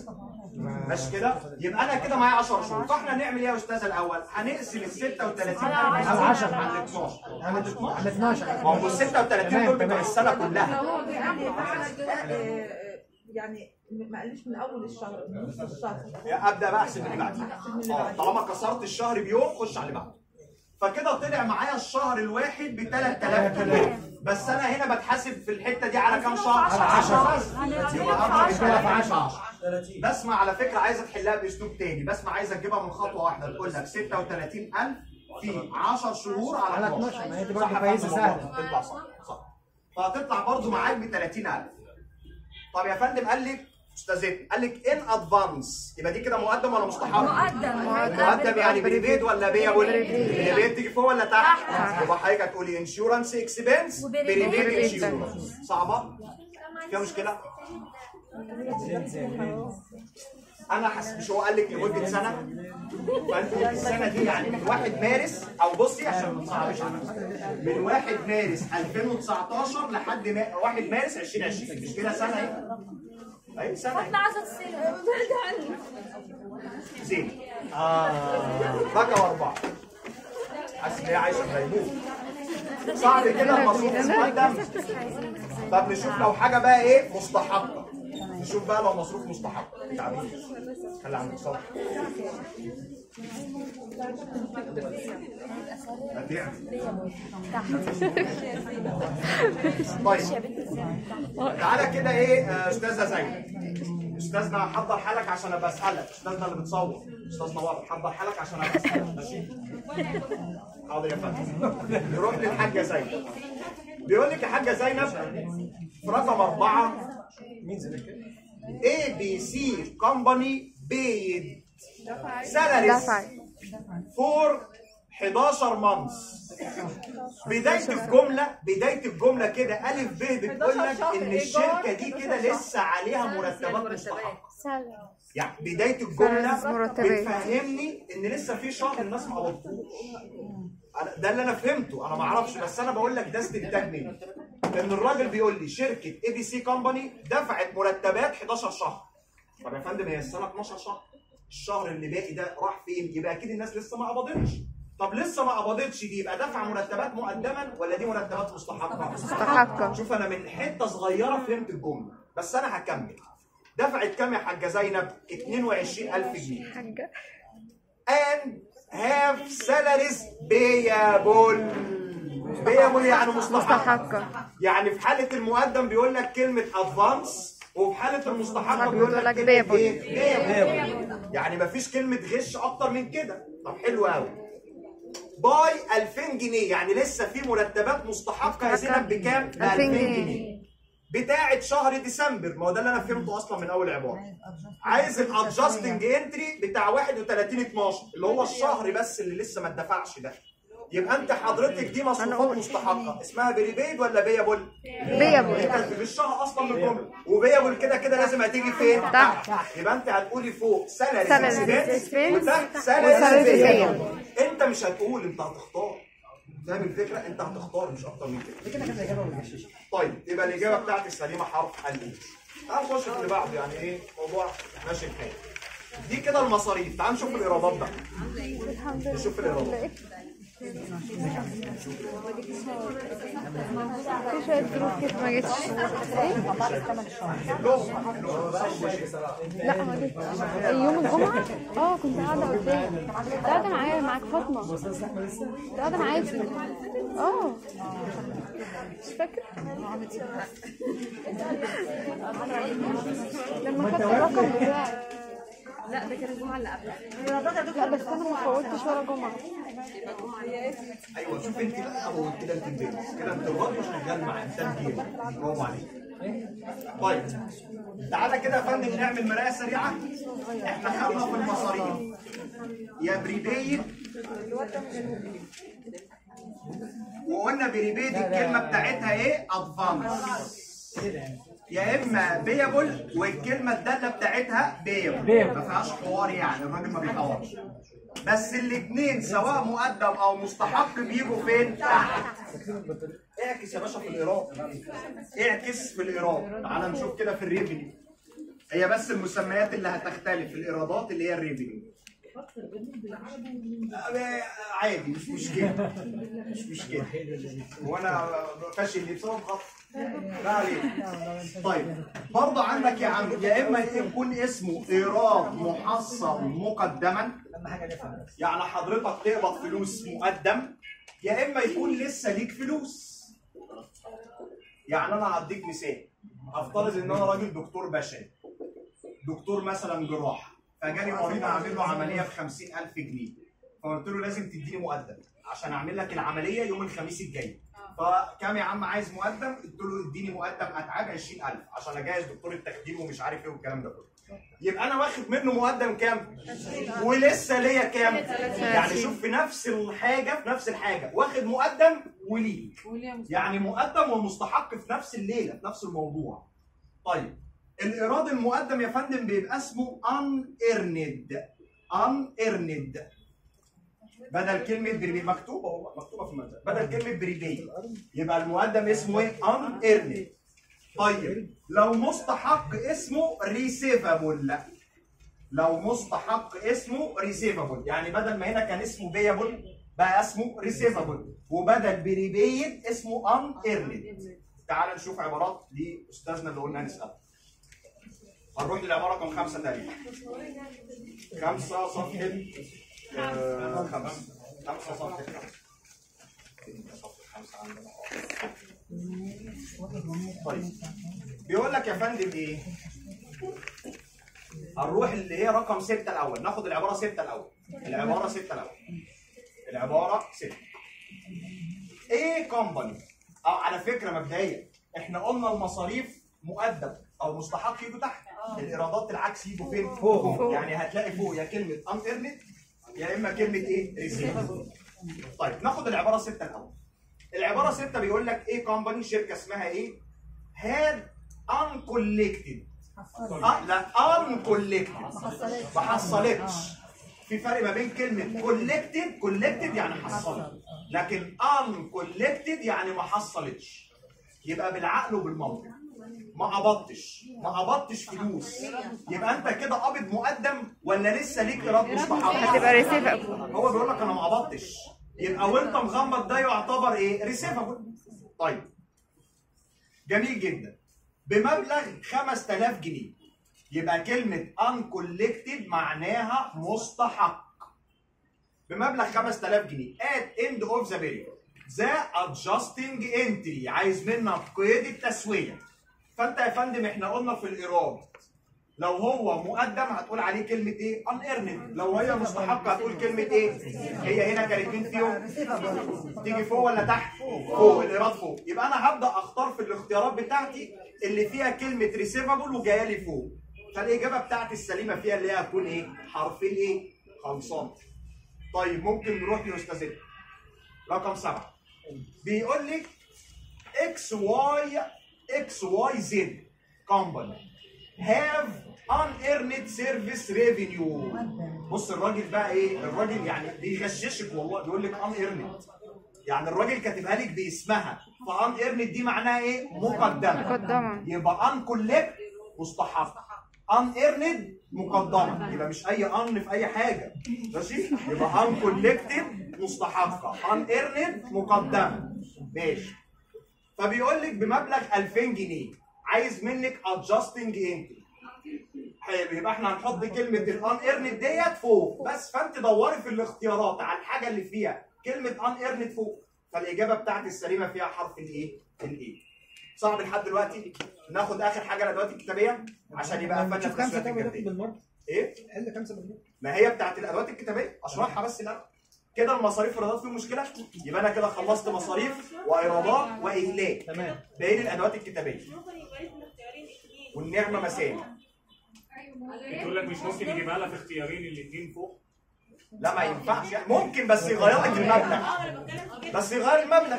ماشي كده؟ يبقى انا كده معايا عشرة شهور. فاحنا هنعمل ايه يا استاذ الاول؟ هنقسم ال ستة وتلاتين الف على عشرة على اتناشر على اتناشر. ما هو ال ستة وتلاتين دول بتوع السنه كلها. هو يعني ما قاليش من اول الشهر من نص الشهر. ابدا بقى احسب اللي بعديه. اه طالما كسرت الشهر بيوم خش على اللي بعده. فكده طلع معايا الشهر الواحد ب تلات الاف جنيه. بس انا هنا بتحاسب في الحته دي على كام شهر؟ على عشرة بس. يبقى عشرة. بسمة على فكرة عايزة تحلها بأسلوب تاني، بسمة عايزة تجيبها من خطوة واحدة، تقول لك ستة وتلاتين الف في عشرة شهور على اتناشر. ما هي دي برضه كويسة سهلة. تطلع صح صح. فهتطلع برضه معاك ب تلاتين الف. طب يا فندم قال لك استاذتنا قال لك ان ادفانس يبقى دي كده مقدم ولا مستحق؟ مقدم. مقدم يعني بريبيد ولا بيابل؟ بريبيد تيجي فوق ولا تحت؟ يبقى حضرتك هتقولي انشورنس اكسبنس بريبيد انشورنس. صعبة؟ فيها مشكلة؟ أنا حاسس مش هو قال لك لمدة سنة؟ فأنتوا السنة دي يعني من واحد مارس أو بصي عشان ما تصعبش على نفسك من واحد مارس الفين وتسعتاشر لحد واحد مارس الفين وعشرين. مش كده سنة أهي؟ أهي سنة. زين بكى واربعه. حاسس ان هي عايشه في غيبوبه. صعب كده مصروف مقدم. طب نشوف لو حاجه بقى ايه مستحقه. نشوف بقى لو مصروف مستحق. تعبير. خلي عندك صبر. قد ايه يعني؟ طيب تعالى كده ايه استاذه زينب. استاذنا حضر حالك عشان ابقى اسالك، استاذنا اللي بتصور، استاذنا ورد حضر حالك عشان ابقى اسالك، ماشي؟ حاضر يا فندم. نروح للحاجه زينب. بيقول لك يا حاجه زينب في رقم اربعه مين زي اي بي سي كومباني بيد سالاريز فور احداشر مانس. بدايه الجمله بدايه الجمله كده الف ب بتقول لك ان الشركه دي كده لسه عليها مرتبات مستحقه. يعني بدايه الجمله بتفهمني ان لسه في شهر الناس ما قبضتوش. ده اللي انا فهمته، انا ما اعرفش بس انا بقول لك ده استنتاج مني. لان الراجل بيقول لي شركه اي بي سي كومباني دفعت مرتبات احداشر شهر. طب يا فندم هي السنه اتناشر شهر. الشهر اللي باقي ده راح فين؟ يبقى اكيد الناس لسه ما قبضتش. طب لسه ما قبضتش دي يبقى دفع مرتبات مقدما ولا دي مرتبات مستحقه؟ مستحقه. شوف انا من حته صغيره فهمت الجمله، بس انا هكمل. دفعت كام يا حاجه زينب؟ اتنين وعشرين الف جنيه. حاجه. and have salaries payable. payable يعني مستحقه. يعني في حاله المقدم بيقول لك كلمه advance وفي حاله المستحقه بيقول لك كلمه payable. يعني مفيش كلمه غش اكتر من كده. طب حلو قوي. باي الفين جنيه يعني لسه في مرتبات مستحقه يا زينب بكام؟ ب الفين جنيه. بتاعه شهر ديسمبر، ما هو ده اللي انا فهمته اصلا من اول عباره. عايز الادجستنج انتري بتاع واحد وتلاتين اتناشر اللي هو الشهر بس اللي لسه ما اتدفعش ده. يبقى انت حضرتك دي مصروفات مستحقه اسمها بري بيد ولا بيابول؟ بيابول. انت في الشهر اصلا بالجمله وبيابول كده كده لازم هتيجي فين؟ تحت. يبقى انت هتقولي فوق سالاري اكسبنس وتحت سالاري بيابول. انت مش هتقول، انت هتختار. فاهم الفكره؟ انت هتختار مش اكتر من كده. كده كده الاجابه ولا مش؟ طيب يبقى الاجابه بتاعتك سليمه حرف ال. تعالوا نخش في اللي بعده، يعني ايه؟ موضوع ماشي الحال. دي كده المصاريف، تعالوا نشوف الايرادات بقى. نشوف الايرادات. في شوية دروس كده ما جتش. لا ما جتش يوم الجمعة؟ اه كنت قاعدة قدام. كنت قاعدة معايا معاك فاطمة. كنت قاعدة معاكي. اه مش فاكرة؟ لما خدت الرقم بتاعك. لا ده كان الجمعة اللي قبلها. لا بس أنا ما فوتتش ولا جمعة. أيوه شوف أنت بقى هو كده أنت البيت، كده أنت الوضع شغال مع إنسان جيمر، برافو عليك. طيب تعالى كده يا فندم نعمل مراية سريعة. إحنا خدنا في المصاريف يا بريبايد وقلنا بريبايد الكلمة بتاعتها إيه؟ أدفانس. يا اما بيابول والكلمه الداله بتاعتها بيابول ما فيهاش حوار، يعني الراجل ما بيحورش، بس الاثنين سواء مقدم او مستحق بيجوا فين؟ تحت. اعكس يا باشا في الايراد، اعكس في الايراد. تعالى نشوف كده في الريفينيو، هي بس المسميات اللي هتختلف، الايرادات اللي هي الريفينيو عادي مش مشكله مش مشكله. وانا فاشل ليه بسبب خطأ؟ لا عليك. طيب برضه عندك يا عم يا اما يكون اسمه ايراد محصل مقدما، يعني حضرتك تقبض فلوس مقدم، يا اما يكون لسه ليك فلوس. يعني انا هديك مثال، افترض ان انا راجل دكتور بشري، دكتور مثلا جراحه، فجالي مريض اعمل له عمليه ب خمسين الف جنيه، فقلت له لازم تديني مقدم عشان اعمل لك العمليه يوم الخميس الجاي. فكام يا عم عايز مقدم؟ قلت له اديني مقدم اتعاب عشرين الف عشان اجهز دكتور التخدير ومش عارف ايه والكلام ده كله. يبقى انا واخد منه مقدم كام؟ ولسه ليا كام؟ يعني شوف في نفس الحاجه في نفس الحاجه واخد مقدم وليك. يعني مقدم ومستحق في نفس الليله في نفس الموضوع. طيب الايراد المقدم يا فندم بيبقى اسمه ان ايرند. ان ايرند بدل كلمه بريبي مكتوبه اهو مكتوبه في المادة، بدل كلمه بريبي يبقى المقدم اسمه ايه؟ ان ايرند. طيب لو مستحق اسمه ريسيفابل. لو مستحق اسمه ريسيفابل، يعني بدل ما هنا كان اسمه بيابل بقى اسمه ريسيفابل، وبدل بريبيد اسمه ان ايرند. تعال نشوف عبارات لاستاذنا اللي قلنا نسأله. هنروح للعباره رقم خمسة تقريبا. خمسة صفحة آه خمسة. خمسة صفحة خمسة. طيب بيقول لك يا فندم ايه؟ هنروح اللي هي رقم ستة الاول، ناخد العباره ستة الاول. العباره ستة الاول. العباره ستة. ايه كومباني؟ اه على فكره مبدئيا احنا قلنا المصاريف مؤدب او مستحق يجوا تحت، الايرادات العكس يجوا فين؟ فوق، يعني هتلاقي فوق يا كلمه ان ايرند يا اما كلمه ايه؟ ريسيفبل. طيب ناخد العباره ستة الاول. العباره ستة بيقول لك ايه كومباني، شركه اسمها ايه؟ هاد ان كولكتد. أه لا ان كولكتد ما حصلتش. في فرق ما بين كلمه كولكتد، كولكتد يعني حصلت، لكن ان كولكتد يعني ما حصلتش. يبقى بالعقل وبالمنطق ما قبضتش، ما قبضتش فلوس، يبقى انت كده قابض مقدم ولا لسه ليك ايراد مستحق؟ هتبقى ريسيفبل. هو بيقول لك انا ما قبضتش، يبقى وانت مغمض ده يعتبر ايه؟ ريسيفبل. طيب جميل جدا. بمبلغ خمسة آلاف جنيه، يبقى كلمه uncollected معناها مستحق. بمبلغ خمسة آلاف جنيه at end of the period the adjusting entry عايز منك قيد التسويه. فانت يا فندم احنا قلنا في الايراد لو هو مقدم هتقول عليه كلمه ايه؟ unearned. لو هي مستحقه هتقول كلمه ايه؟ هي هنا كانت مين فيهم؟ تيجي فوق ولا تحت؟ فوق، الايراد فوق. يبقى انا هبدا اختار في الاختيارات بتاعتي اللي فيها كلمه ريسيفبل وجايه لي فوق، فالاجابه بتاعتي السليمه فيها اللي هي هتكون ايه؟ حرف الايه؟ خلصان. طيب ممكن نروح لاستاذنا رقم سبعة. بيقول لي اكس واي اكس واي زد كومباني have unearned service revenue. بص الراجل بقى ايه؟ الراجل يعني بيغششك والله، بيقول لك unearned، يعني الراجل كاتبها لك باسمها، فunearned دي معناها ايه؟ مقدمه. مقدمه. يبقى uncollect مستحق، unearned مقدمه، يبقى مش اي ان في اي حاجه، ماشي؟ يبقى uncollected مستحقه، unearned مقدمه. ماشي. فبيقول لك بمبلغ ألفين جنيه عايز منك adjusting entry. حلو، يبقى احنا هنحط كلمه الان ايرند ديت فوق بس، فانت دوري في الاختيارات على الحاجه اللي فيها كلمه ان ايرند فوق، فالاجابه بتاعتي السليمه فيها حرف الايه؟ الايه. صعب لحد دلوقتي؟ ناخد اخر حاجه لدلوقتي الكتابيه عشان يبقى فانا في السؤال الكتابي. ايه؟ قال خمسة بالمية. ما هي بتاعت الادوات الكتابيه، اشرحها بس الاول. كده المصاريف والايرادات فيهم مشكله؟ يبقى انا كده خلصت مصاريف وايرادات واهلاك. تمام. باقي الادوات الكتابيه. والنعمه مسام. بتقول لك مش ممكن يجيبها لها في اختيارين الاثنين فوق؟ لا ما ينفعش، يعني ممكن بس يغير لك المبلغ. بس يغير المبلغ.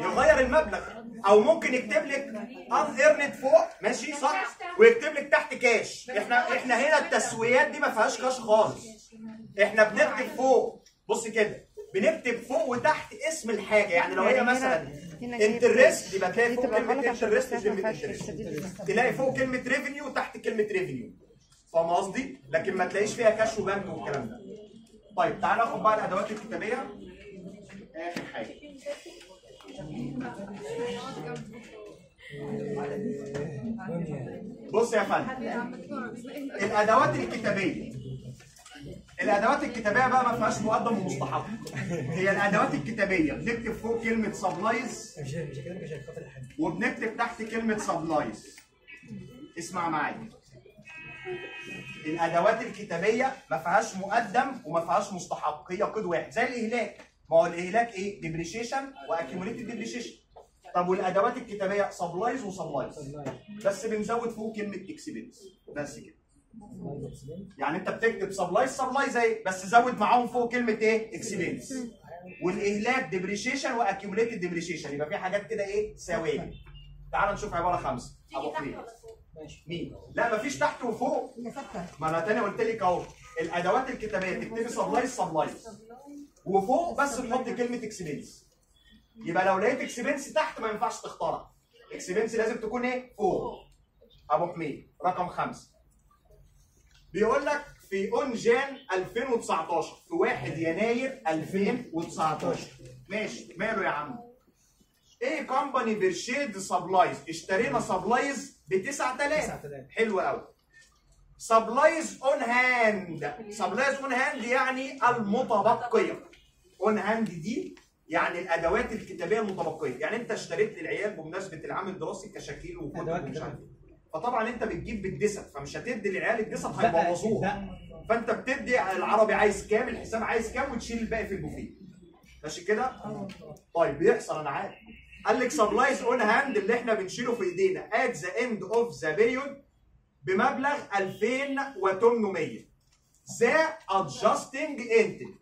يغير المبلغ، او ممكن يكتب لك ان ايرند فوق، ماشي صح؟ ويكتب لك تحت كاش. احنا احنا هنا التسويات دي ما فيهاش كاش خالص. احنا بنكتب فوق، بص كده، بنكتب فوق وتحت اسم الحاجه، يعني لو هي مثلا انترست يبقى تلاقي فوق كلمه انترست وكلمه انترست، تلاقي فوق كلمه ريفينيو وتحت كلمه ريفينيو، فاهم قصدي؟ لكن ما تلاقيش فيها كاش وبنك والكلام ده. طيب تعالى ناخد بقى الادوات الكتابيه اخر حاجه. بص يا فندم الادوات الكتابيه، الادوات الكتابيه بقى ما فيهاش مقدم ومستحق. هي الادوات الكتابيه بنكتب فوق كلمه سبلايز وبنكتب تحت كلمه سبلايز. اسمع معايا، الادوات الكتابيه ما فيهاش مقدم وما فيهاش مستحق، هي قيد واحد زي الاهلاك. ما هو الاهلاك ايه؟ ديبريشيشن واكيوميليتد ديبريشيشن. طب والادوات الكتابيه سبلايز وسبلايز، بس بنزود فوق كلمه اكسبنس بس كده. يعني انت بتكتب سبلايز سبلايز اهي، بس زود معاهم فوق كلمه ايه؟ اكسبنس. والاهلاك ديبريشيشن واكيوميليتد ديبريشيشن، يبقى في حاجات كده ايه؟ سويه. تعال نشوف عباره خمسه. ابو خليل مين؟ لا مفيش تحت وفوق. ما انا تاني قلت لك اهو، الادوات الكتابيه تكتبي سبلايز سبلايز وفوق بس تحط كلمه اكسبنس. يبقى لو لقيت اكسبنس تحت ما ينفعش تختارها، اكسبنس لازم تكون ايه؟ فوق. ابو حميد رقم خمسه. بيقول لك في اون جان ألفين وتسعتاشر، في واحد يناير ألفين وتسعتاشر. ماشي، ماله يا عم؟ ايه كومباني بيرشيد سبلايز، اشترينا سبلايز ب تسعة آلاف. حلو قوي. سبلايز اون هاند، سبلايز اون هاند يعني المتبقيه. اون هاند دي يعني الادوات الكتابيه المتبقيه، يعني انت اشتريت للعيال بمناسبه العام الدراسي كشكيل وكتب ومش عارف، فطبعا انت بتجيب بالدسات، فمش هتدي للعيال الدسات هيبوظوها، فانت بتدي العربي عايز كام، الحساب عايز كام، وتشيل الباقي في البوفيه. ماشي كده؟ طيب بيحصل، انا عارف. قال لك سبلايز اون هاند اللي احنا بنشيله في ايدينا ات ذا اند اوف ذا بيريود بمبلغ ألفين وتمنمية. ذا ادجستنج انتري.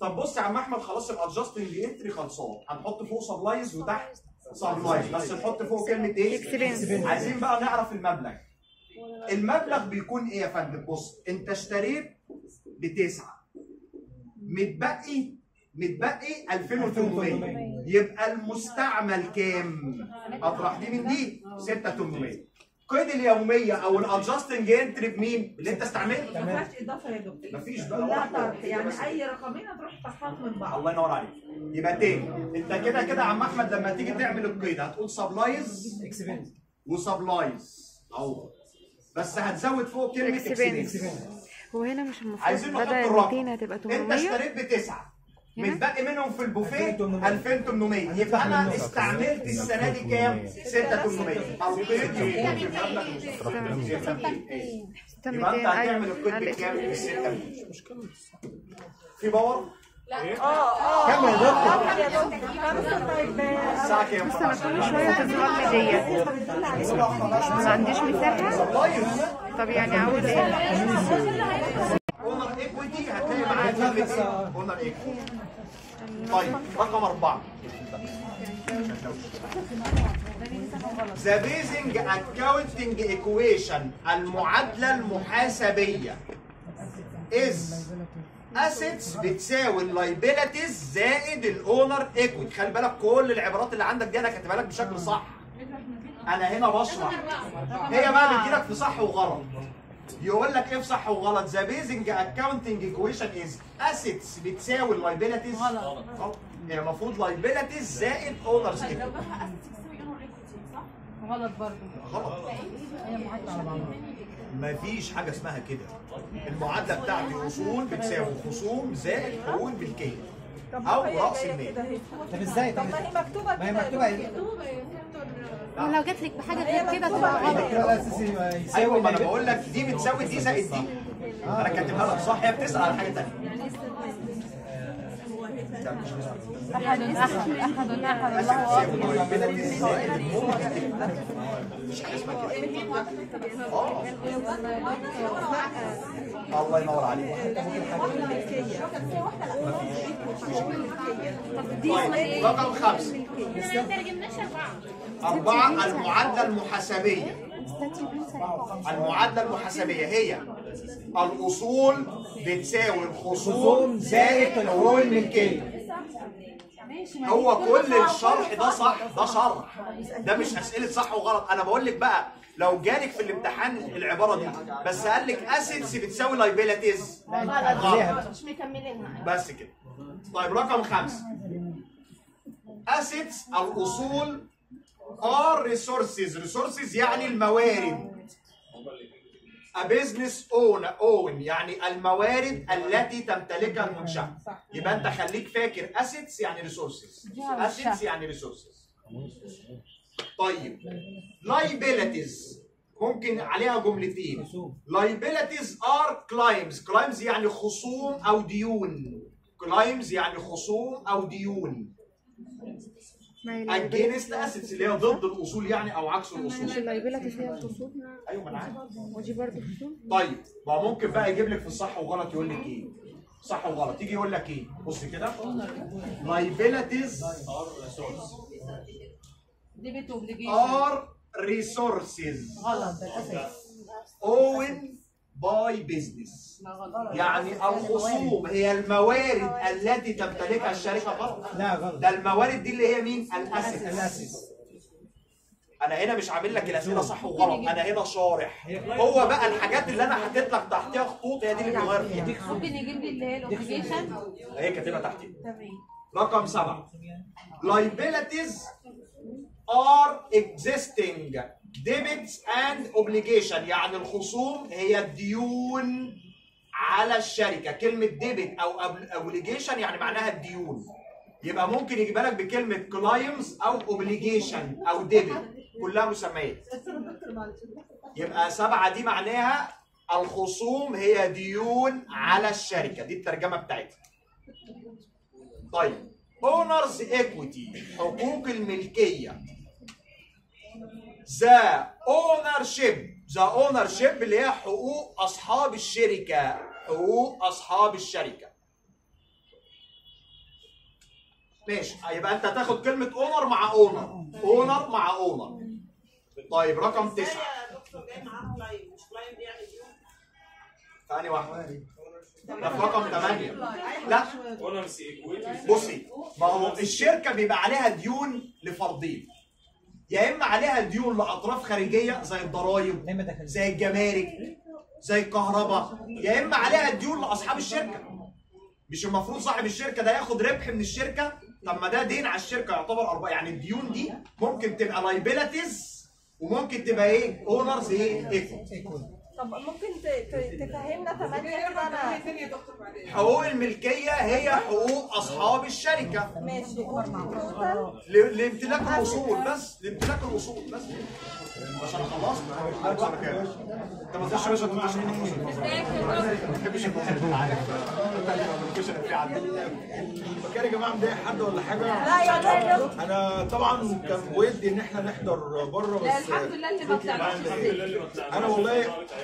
طب بص يا عم احمد، خلاص الادجستنج انتري خلصان، هنحط فوق سبلايز وتحت سبلايز، بس نحط فوق كلمه ايه؟ عايزين بقى نعرف المبلغ. المبلغ بيكون ايه يا فندم؟ بص، انت اشتريت بتسعه، متبقي متبقي ألفين وتمنمية، يبقى المستعمل كام؟ اطرح دي من دي، ستة آلاف وتمنمية. قيد اليوميه او الادجستنج انتري بمين؟ اللي انت استعملته. ما فيهاش اضافه يا دكتور، ما فيش بقى يعني اي رقمين هتروح تحطهم من بعض. الله ينور عليك. يبقى تاني، انت كده كده يا عم احمد لما تيجي تعمل القيد هتقول سبلايز اكسبنس وسبلايز اهو، بس هتزود فوق كلمه اكسبنس. هو هنا مش المفروض بدل ميتين هتبقى تمنمية؟ انت اشتريت بتسعه، متبقي منهم في البوفيه ألفين وتمنمية، يبقى انا استعملت السنه دي كام؟ ستة آلاف وتمنمية. او قيد يكون ستة آلاف وتمنمية، يبقى انت هتعمل القيد بكام؟ ب ستة آلاف وتمنمية. في باور؟ لا. اه اه كم يا دكتور؟ بص انا كل شويه تظهر لي ديت، ما عنديش مثالها. طب يعني اول ايه؟ اونر ايكويتي هتلاقي معاها كلمه ايه؟ اونر ايكويتي. طيب رقم أربعة، ذا بيزنج اكاونتنج ايكويشن، المعادله المحاسبيه، از اسيتس بتساوي اللايبيلتيز زائد الاونر ايكويتي. خلي بالك كل العبارات اللي عندك دي انا كاتبها لك بشكل صح، انا هنا بشرح، هي بقى بتجيلك في صح وغلط. يقول لك ايه في صح وغلط؟ ذا بيزنج اكاونتنج ايكويشن از اسيتس بتساوي اللايبيلتيز. غلط، هي المفروض لايبيلتيز زائد اونرز ايكويتي. صح؟ غلط برضه. غلط. هي معادله، مفيش حاجه اسمها كده. المعادله بتاعتي اصول بتساوي خصوم زائد حقوق ملكيه او راس المال. طب ازاي؟ طب ما هي مكتوبه كده. ما هي مكتوبه ايه؟ لو جات لك بحاجه غير كده تبقى غلط. ايوه، ما انا بقول لك دي بتساوي دي زائد دي، انا كاتبها لك صح، هي بتسأل على حاجه ثانيه. احد احد احد احد الله اكبر. الله ينور عليك. طيب رقم خمسة، أربعة، المعادلة المحاسبية. المعادلة المحاسبية هي الأصول بتساوي الخصوم زائد الحقوق الملكية. هو كل الشرح ده صح، ده شرح، ده مش أسئلة صح وغلط. أنا بقول لك بقى لو جالك في الامتحان العبارة دي بس قال لك أسيتس بتساوي لايبيلتيز، مش مكملينها بس كده. طيب رقم خمسة، أسيتس الأصول ار ريسورسز، ريسورسز يعني الموارد. A business own own يعني الموارد التي تمتلكها المنشأة. يبقى أنت خليك فاكر assets يعني resources، assets يعني resources. طيب liabilities ممكن عليها جملتين. liabilities are claims، claims يعني خصوم أو ديون، claims يعني خصوم أو ديون. اجينست اسيتس اللي هي ضد الاصول يعني او عكس الاصول. مش اللايبيلتيز هي الاصول؟ ايوه ما انا عارف، ودي برضه اصول. طيب ما هو ممكن بقى يجيب لك في الصح وغلط، يقول لك ايه؟ صح وغلط يجي يقول لك ايه؟ بص كده، لايبيلتيز ار ريسورسز غلط، ده الاساس. اون باي بزنس يعني الخصوم هي الموارد التي تمتلكها الشركه فقط. لا غلط، ده الموارد دي اللي هي مين؟ الاسيتس. انا هنا مش عامل لك الاسئله صح وغلط، انا هنا شارح. هو بقى الحاجات اللي انا حاطط لك تحتيها خطوط هي دي اللي بنغير فيها. ممكن يجيب لي اللي هي الاوبليجيشن اهي كاتبها تحتيها. تمام. رقم سبعة. liabilities are existing debits and obligation، يعني الخصوم هي الديون على الشركه. كلمه ديبت او اوبليجيشن يعني معناها الديون، يبقى ممكن يجيبها لك بكلمه كلايمز او اوبليجيشن او ديبت، كلها مسميات. يبقى سبعه دي معناها الخصوم هي ديون على الشركه، دي الترجمه بتاعتها. طيب اونرز ايكويتي، حقوق الملكيه. ذا اونر شيب، ذا اونر شيب اللي هي حقوق اصحاب الشركه، حقوق اصحاب الشركه. ماشي، يبقى انت هتاخد كلمه اونر مع اونر، اونر مع اونر. طيب رقم تسعه. ثاني واحده. رقم ثمانيه. لا بصي، ما هو الشركه بيبقى عليها ديون لفرضين، يا اما عليها ديون لاطراف خارجيه زي الضرايب زي الجمارك زي الكهرباء، يا اما عليها ديون لاصحاب الشركه. مش المفروض صاحب الشركه ده ياخد ربح من الشركه؟ طب ما ده دين على الشركه يعتبر ارباح. يعني الديون دي ممكن تبقى لايبيلتيز وممكن تبقى ايه؟ اونرز ايه؟ ايكويتي. طب ممكن تفهمنا ثمانيه كده؟ انا حقوق الملكيه هي حقوق اصحاب الشركه. ماشي، لامتلاك الاصول بس، لامتلاك الاصول بس. عشان خلاص خلاص انا كده. انت ما تخش يا باشا، ما تحبش المكان يا جماعه، مضايق حد ولا حاجه؟ لا يا انا طبعا كان ودي ان احنا نحضر بره، بس الحمد لله اللي ما طلعناش. انا والله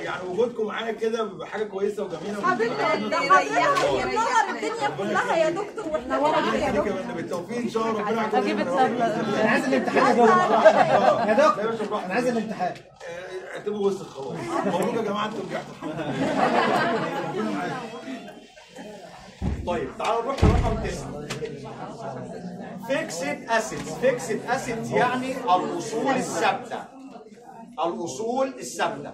يعني وجودكم معايا كده حاجه كويسه وجميله. حبيبتي ده منور الدنيا كلها يا دكتور، واحنا ورا يا دكتور. بالتوفيق ان شاء الله، ربنا يعطيكم. اجيب انا عايز الامتحان يا دكتور، انا عايز الامتحان. اعتبروا وسخ خلاص. مبروك يا جماعه، انتوا رجعتوا. طيب تعالوا نروح لرقم تسعة. فيكسد اسيتس، فيكسد اسيتس يعني الاصول الثابته، الاصول الثابته.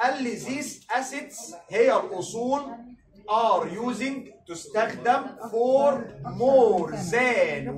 قال لي ذيس اسيتس هي الاصول ار يوزنج، تستخدم فور مور ذان